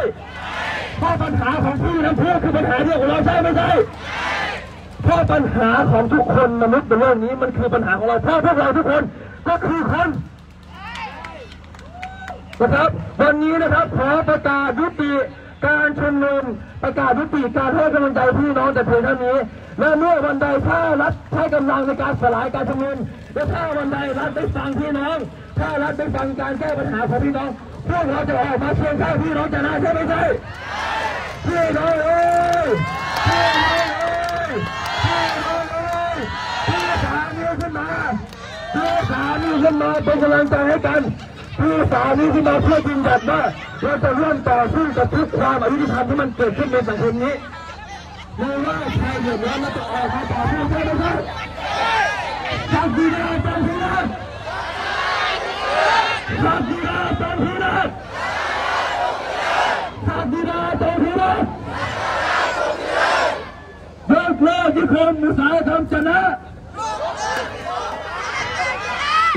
เพราะปัญหาของพี่น้ำเพื่อคือปัญหาเดียวกับเราใช่ไหมใช่เพราะปัญหาของทุกคนมนุษย์ในเรื่องนี้มันคือปัญหาของเราเพราะพวกเราทุกคนก็คือคนนะครับวันนี้นะครับขอประกาศยุติการชุมนุมประกาศยุติการให้กำลังใจพี่น้องแต่เพียงเท่านี้และเมื่อวันใดถ้ารัฐใช้กำลังในการสลายการชุมนุมและถ้าวันใดรัฐได้ฟังพี่น้องถ้ารัฐได้ฟังการแก้ปัญหาของพี่น้องพวกเราจะออกมาเชียร์ข้างพี่น้องจะน่าใช่ไหมใช่พี่น้องเอ้ยพี่น้องเอ้ย พี่สาวนี้ขึ้นมาพี่สาวนี้ขึ้นมาเป็นกำลังใจให้กันพี่สาวนี้ขึ้นมาเพื่อยืนยันว่าเราจะร่วมต่อสู้กับทุกความอยุติธรรมที่มันเกิดขึ้นในสังคมนี้ดูว่าใครเดือดร้อนและจะออกมาต่อสู้ใช่ไหมครับจับดีนะจับดีนะจับดีนะจับดีนะจับดีนะจับดีนะเลิกเลิกที่คนอุตสาหกรรมชนะ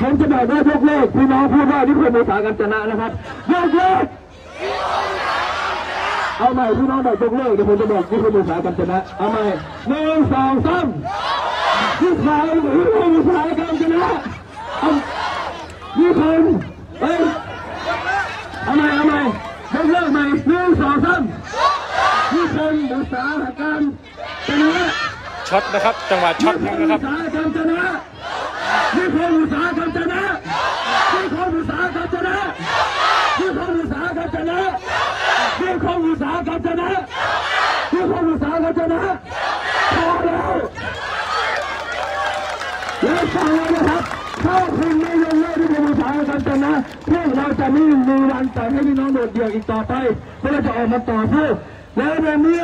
ผมจะบอกว่ายกเลิกพี่น้องพูดว่าที่คนอุตสาหกรรมชนะนะครับยกเลิกเอาใหม่พี่น้องบอกยกเลิกเดี๋ยวผมจะบอกที่คนอุตสาหกรรมชนะเอาใหม่1 2 3ที่ใครที่คนอุตสาหกรรมชนะที่คนเอ้ยเอาใหม่เอาใหม่ยกเลิกใหม่1 2 3ที่คนอุตสาหกรรมชนะช็อตนะครับจังหวะช็อตนะครับที่คนอุตสาหกรรมชนะที่คนอุตสาหกรรมชนะที่คนอุตสาหกรรมชนะที่คนอุตสาหกรรมชนะที่คนอุตสาหกรรมชนะที่คนอุตสาหกรรมชนะพอแล้วและฟังไว้นะครับถ้าคุณไม่ยอมเลิกที่คนอุตสาหกรรมชนะพวกเราจะไม่มีวันแต่ให้พี่น้องโดดเดี่ยวอีกต่อไปพวกเราจะออกมาต่อสู้และในเมื่อ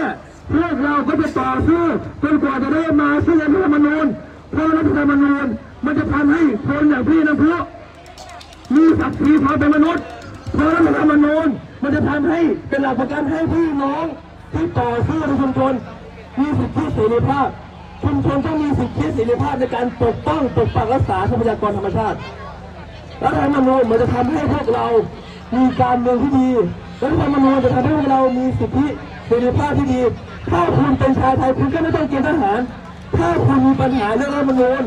พวกเราก็จะต่อสู้จนกว่าจะได้มาซึ่งรัฐธรรมนูญเพราะรัฐธรรมนูญมันจะทำให้คนอย่างพี่น้ำพุมีศักดิ์ศรีความเป็นมนุษย์เพราะรัฐธรรมนูญมันจะทำให้เป็นหลักประกันให้พี่น้องที่ต่อสู้ในชุมชนมีสิทธิเสรีภาพชุมชนต้องมีสิทธิเสรีภาพในการปกป้องปกปักรักษาทรัพยากรธรรมชาติรัฐธรรมนูญมันจะทำให้พวกเรามีการเมืองที่ดีรัฐธรรมนูญจะทำให้พวกเรามีสิทธิเสรีภาพที่ดีถ้าคุณเป็นชายไทยคุณก็ไม่ต้องเกณฑ์ทหารถ้าคุณมีปัญหาเรื่องรัฐธรรมนูญ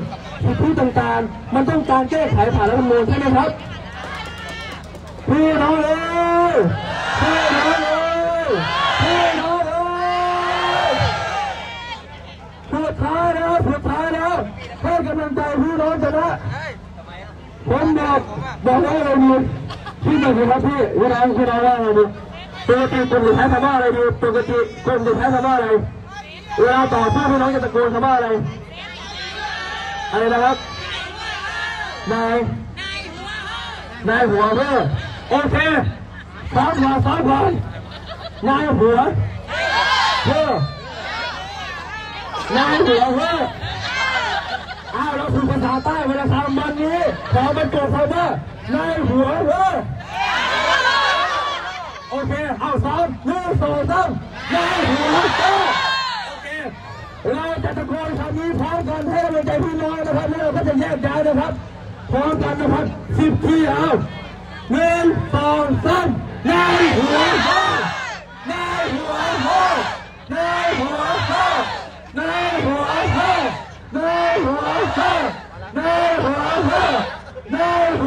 สิทธิต่างๆมันต้องการแก้ไขผ่านรัฐธรรมนูญใช่ไหมครับพี่น้องเอ๋ยพี่น้องเอ๋ยพี่น้องเอ๋ยสุดท้ายแล้วสุดท้ายแล้วให้กำลังใจพี่น้องชนะผมบอกว่าเราดีพี่หนึ่งครับพี่พี่น้องว่าเราดีปกติคนจะใช้คำว่าอะไรดีปกติคนจะใช้คำว่าอะไรเวลาต่อสู้พี่น้องจะตะโกนคำว่าอะไรอะไรนะครับนายหัวเพื่อโอเคซ้อมก่อนนายหัวเพื่อนายหัวเพื่ออ้าวเราคือภาษาใต้เวลาทำวันนี้ขอเป็นตัวคำว่านายหัวเพื่อโอเคเอาซ้อม1 2 3นายหัวเพื่อโอเคเราจะตะโกนคำนี้พร้อมกันให้กำลังใจพี่น้องนะครับแล้วเราก็จะแยกย้ายนะครับพร้อมกันนะครับ10ทีเอา1 2 3นายหัวเพื่อนายหัวเพื่อนายหัวเพื่อนายหัวเพื่อนายหัวเพื่อนายหัวเพื่อนายหัวเพื่อนายหัวเพื่อนายหั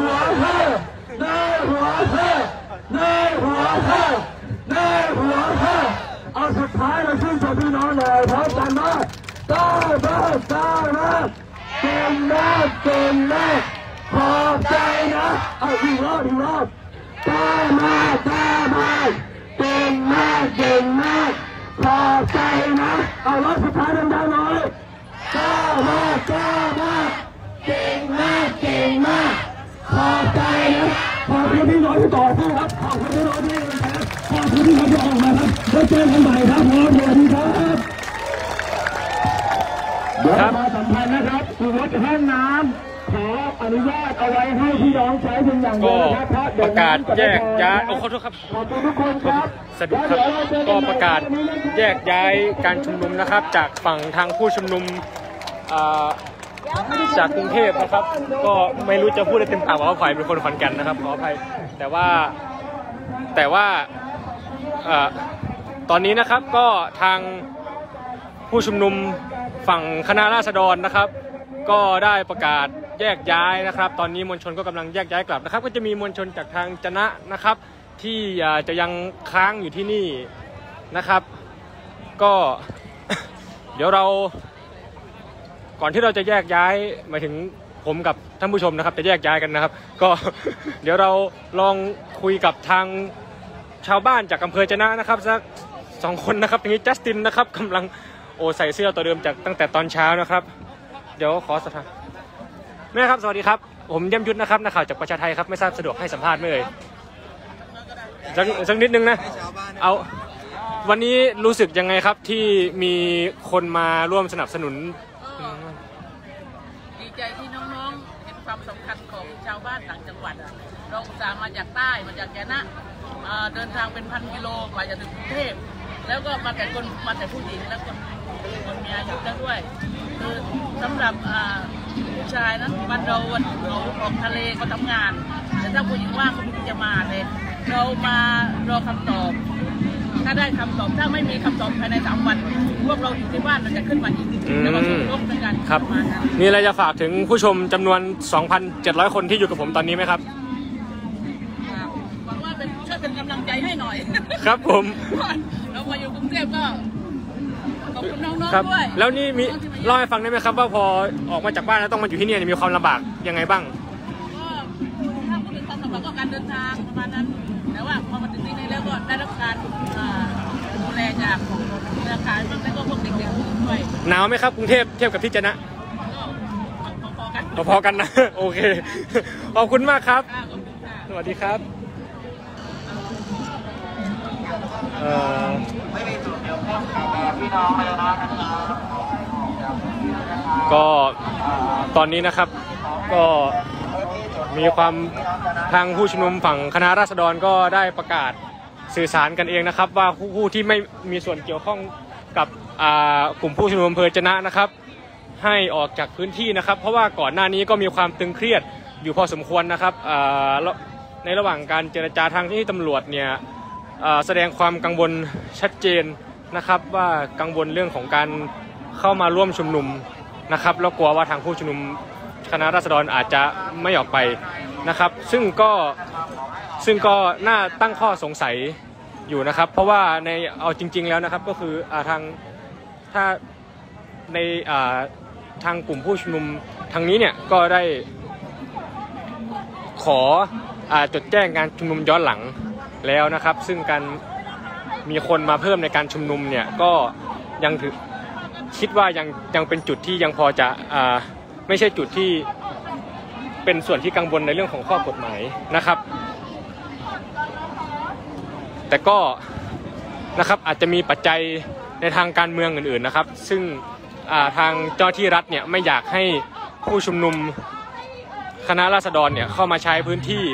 วเพื่อนายหัวเพื่อเอาสุดท้ายเราชื่นชมพี่น้องเลยพร้อมกันนะต้านะเก่งนะขอบใจนะเอาอีกรอบตามาเก่งมากขอบใจนะเอารอบสุดท้ายดังๆหน่อยตามาเก่งมากขอบใจนะขอบคุณพี่น้องที่ต่อสู้ครับขอบคุณพี่น้องที่ขอบคุณที่เขาจะออกมาครับแล้วเจอกันใหม่ครับขอบคุณครับเดี๋ยวมาสัมพันธ์นะครับคือรถห้องน้ำขออนุญาตเอาไว้ให้พี่น้องใช้เพียงอย่างเดียวนะครับประกาศแยกย้ายขอโทษครับสะดุดครับก็ประกาศแยกย้ายการชุมนุมนะครับจากฝั่งทางผู้ชุมนุมจากกรุงเทพนะครับก็ไม่รู้จะพูดได้เต็มปากว่าใครเป็นคนขอนแก่นนะครับขออภัยแต่ว่าตอนนี้นะครับก็ทางผู้ชุมนุมฝั่งคณะราษฎรนะครับก็ได้ประกาศแยกย้ายนะครับตอนนี้มวลชนก็กำลังแยกย้ายกลับนะครับก็จะมีมวลชนจากทางชนะนะครับที่จะยังค้างอยู่ที่นี่นะครับก็เดี๋ยวเราก่อนที่เราจะแยกย้ายหมายถึงผมกับท่านผู้ชมนะครับจะแยกย้ายกันนะครับก็เดี๋ยวเราลองคุยกับทางชาวบ้านจากอำเภอชนะนะครับสัก2 คนนะครับอย่างนี้จัสตินนะครับกำลัง โอใส่เสื้อตัวเดิมจากตั้งแต่ตอนเช้านะครับเดี๋ยวขอสัมภาษณ์แม่ครับสวัสดีครับผมเยี่ยมยุทธนะครับนักข่าวจากประชาไทยครับไม่ทราบสะดวกให้สัมภาษณ์ไหมเอ่ยสักนิดนึงนะเอาวันนี้รู้สึกยังไงครับที่มีคนมาร่วมสนับสนุนดีใจที่น้องๆเห็นความสำคัญของชาวบ้านต่างจังหวัดเราอุตส่าห์มาจากใต้มาจากแกนะเดินทางเป็นพันกิโลกว่าจะถึงกรุงเทพแล้วก็มาแต่ผู้หญิงแล้วคนมีอายุแล้วด้วยคือสำหรับผู้ชายนั้นวันเราวันเขาออกทะเลเขาทำงานแต่ถ้าผู้หญิงว่างเขาไม่จะมาเลยเรามารอคำตอบถ้าได้คำตอบถ้าไม่มีคำตอบภายใน3วันพวกเราอยู่ที่บ้านเราจะขึ้นมาอีกแล้วก็ลบกันครับมีอะไรจะฝากถึงผู้ชมจำนวน 2,700 คนที่อยู่กับผมตอนนี้ไหมครับหวังว่าช่วยเป็นกำลังใจให้หน่อยครับผมเรามาอยู่กรุงเทพก็ขอบคุณน้องๆด้วยแล้วนี่มีเล่าให้ฟังได้ไหมครับว่าพอออกมาจากบ้านแล้วต้องมาอยู่ที่นี่มีความลำบากยังไงบ้างถ้าพูดถึงความลำบากก็การเดินทางประมาณนั้นแต่ว่าพอมาถึงที่นี่แล้วก็ได้รับการดูแลจากเครือข่ายบ้างแล้วก็พวกเด็กๆด้วยหนาวไหมครับกรุงเทพเทียบกับที่จะนะพอๆกันนะโอเคขอบคุณมากครับสวัสดีครับก็ตอนนี้นะครับก็มีความทางผู้ชุมนุมฝั่งคณะราษฎรก็ได้ประกาศสื่อสารกันเองนะครับว่าผู้ที่ไม่มีส่วนเกี่ยวข้องกับกลุ่มผู้ชุมนุมอำเภอจะนะนะครับให้ออกจากพื้นที่นะครับเพราะว่าก่อนหน้านี้ก็มีความตึงเครียดอยู่พอสมควรนะครับในระหว่างการเจรจาทางที่ตำรวจเนี่ยแสดงความกังวลชัดเจนนะครับว่ากังวลเรื่องของการเข้ามาร่วมชุมนุมนะครับแล้วกลัวว่าทางผู้ชุมนุมคณะราษฎรอาจจะไม่ออกไปนะครับซึ่งก็น่าตั้งข้อสงสัยอยู่นะครับเพราะว่าในเอาจริงๆแล้วนะครับก็คือทางถ้าในทางกลุ่มผู้ชุมนุมทางนี้เนี่ยก็ได้ขอจดแจ้งการชุมนุมย้อนหลังแล้วนะครับซึ่งการมีคนมาเพิ่มในการชุมนุมเนี่ยก็ยังถือคิดว่ายังเป็นจุดที่ยังพอจะไม่ใช่จุดที่เป็นส่วนที่กังวลในเรื่องของข้อกฎหมายนะครับแต่ก็นะครับอาจจะมีปัจจัยในทางการเมืองอื่นๆนะครับซึ่งทางเจ้าที่รัฐเนี่ยไม่อยากให้ผู้ชุมนุมคณะราษฎรเนี่ยเข้ามาใช้พื้นที่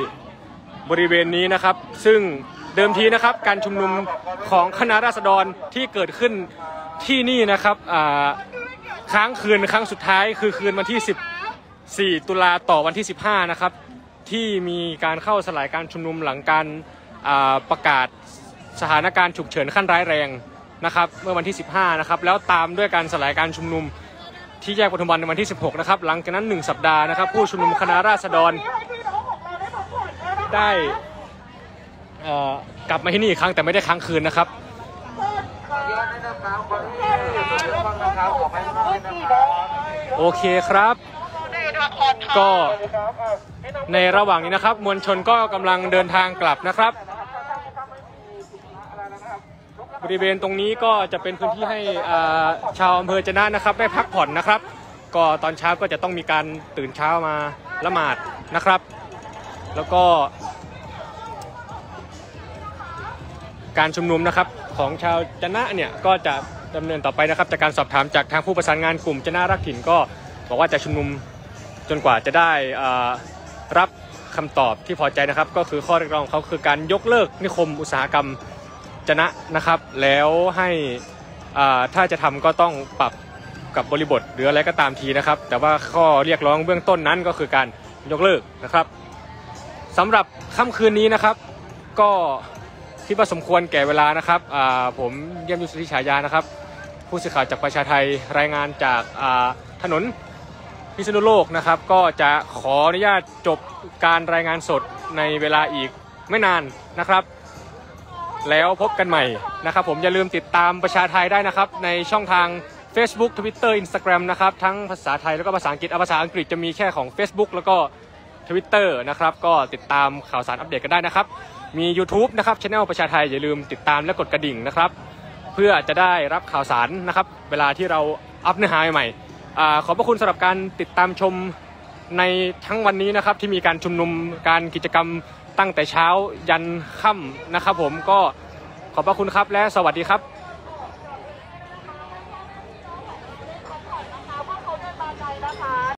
บริเวณนี้นะครับซึ่งเดิมทีนะครับการชุมนุมของคณะราษฎรที่เกิดขึ้นที่นี่นะครับค้างคืนครั้งสุดท้ายคือคืนวันที่14ตุลาต่อวันที่15นะครับที่มีการเข้าสลายการชุมนุมหลังการประกาศสถานการณ์ฉุกเฉินขั้นร้ายแรงนะครับเมื่อวันที่15นะครับแล้วตามด้วยการสลายการชุมนุมที่แยกปทุมวันในวันที่16นะครับหลังจากนั้น1สัปดาห์นะครับผู้ชุมนุมคณะราษฎรได้กลับมาที่นี่อีกครั้งแต่ไม่ได้ค้างคืนนะครับโอเคครับก็ในระหว่างนี้นะครับมวลชนก็กำลังเดินทางกลับนะครับบริเวณตรงนี้ก็จะเป็นพื้นที่ให้ชาวอำเภอจะนะนะครับได้พักผ่อนนะครับก็ตอนเช้าก็จะต้องมีการตื่นเช้ามาละหมาดนะครับแล้วก็การชุมนุมนะครับของชาวจะนะเนี่ยก็จะดำเนินต่อไปนะครับจากการสอบถามจากทางผู้ประสานงานกลุ่มจะนะรักถิ่นก็บอกว่าจะชุมนุมจนกว่าจะได้รับคำตอบที่พอใจนะครับก็คือข้อเรียกร้องเขาคือการยกเลิกนิคมอุตสาหกรรมจะนะนะครับแล้วให้ถ้าจะทำก็ต้องปรับกับบริบทหรืออะไรก็ตามทีนะครับแต่ว่าข้อเรียกร้องเบื้องต้นนั้นก็คือการยกเลิกนะครับสำหรับค่ำคืนนี้นะครับก็คิดว่าสมควรแก่เวลานะครับผมเยี่ยมยุทธสุทธิฉายานะครับผู้สื่อข่าวจากประชาไทยรายงานจากถนนพิษณุโลกนะครับก็จะขออนุญาตจบการรายงานสดในเวลาอีกไม่นานนะครับแล้วพบกันใหม่นะครับผมอย่าลืมติดตามประชาไทยได้นะครับในช่องทาง Facebook Twitter Instagram นะครับทั้งภาษาไทยแล้วก็ภาษาอังกฤษภาษาอังกฤษจะมีแค่ของ Facebook แล้วก็Twitter นะครับก็ติดตามข่าวสารอัปเดตกันได้นะครับมี YouTube นะครับ Channel ประชาไทยอย่าลืมติดตามและกดกระดิ่งนะครับ เพื่อจะได้รับข่าวสารนะครับเวลาที่เราอัพเนื้อหาใหม่ขอบพระคุณสำหรับการติดตามชมในทั้งวันนี้นะครับที่มีการชุมนุมการกิจกรรมตั้งแต่เช้ายันค่ำนะครับผมก็ขอบพระคุณครับและสวัสดีครับ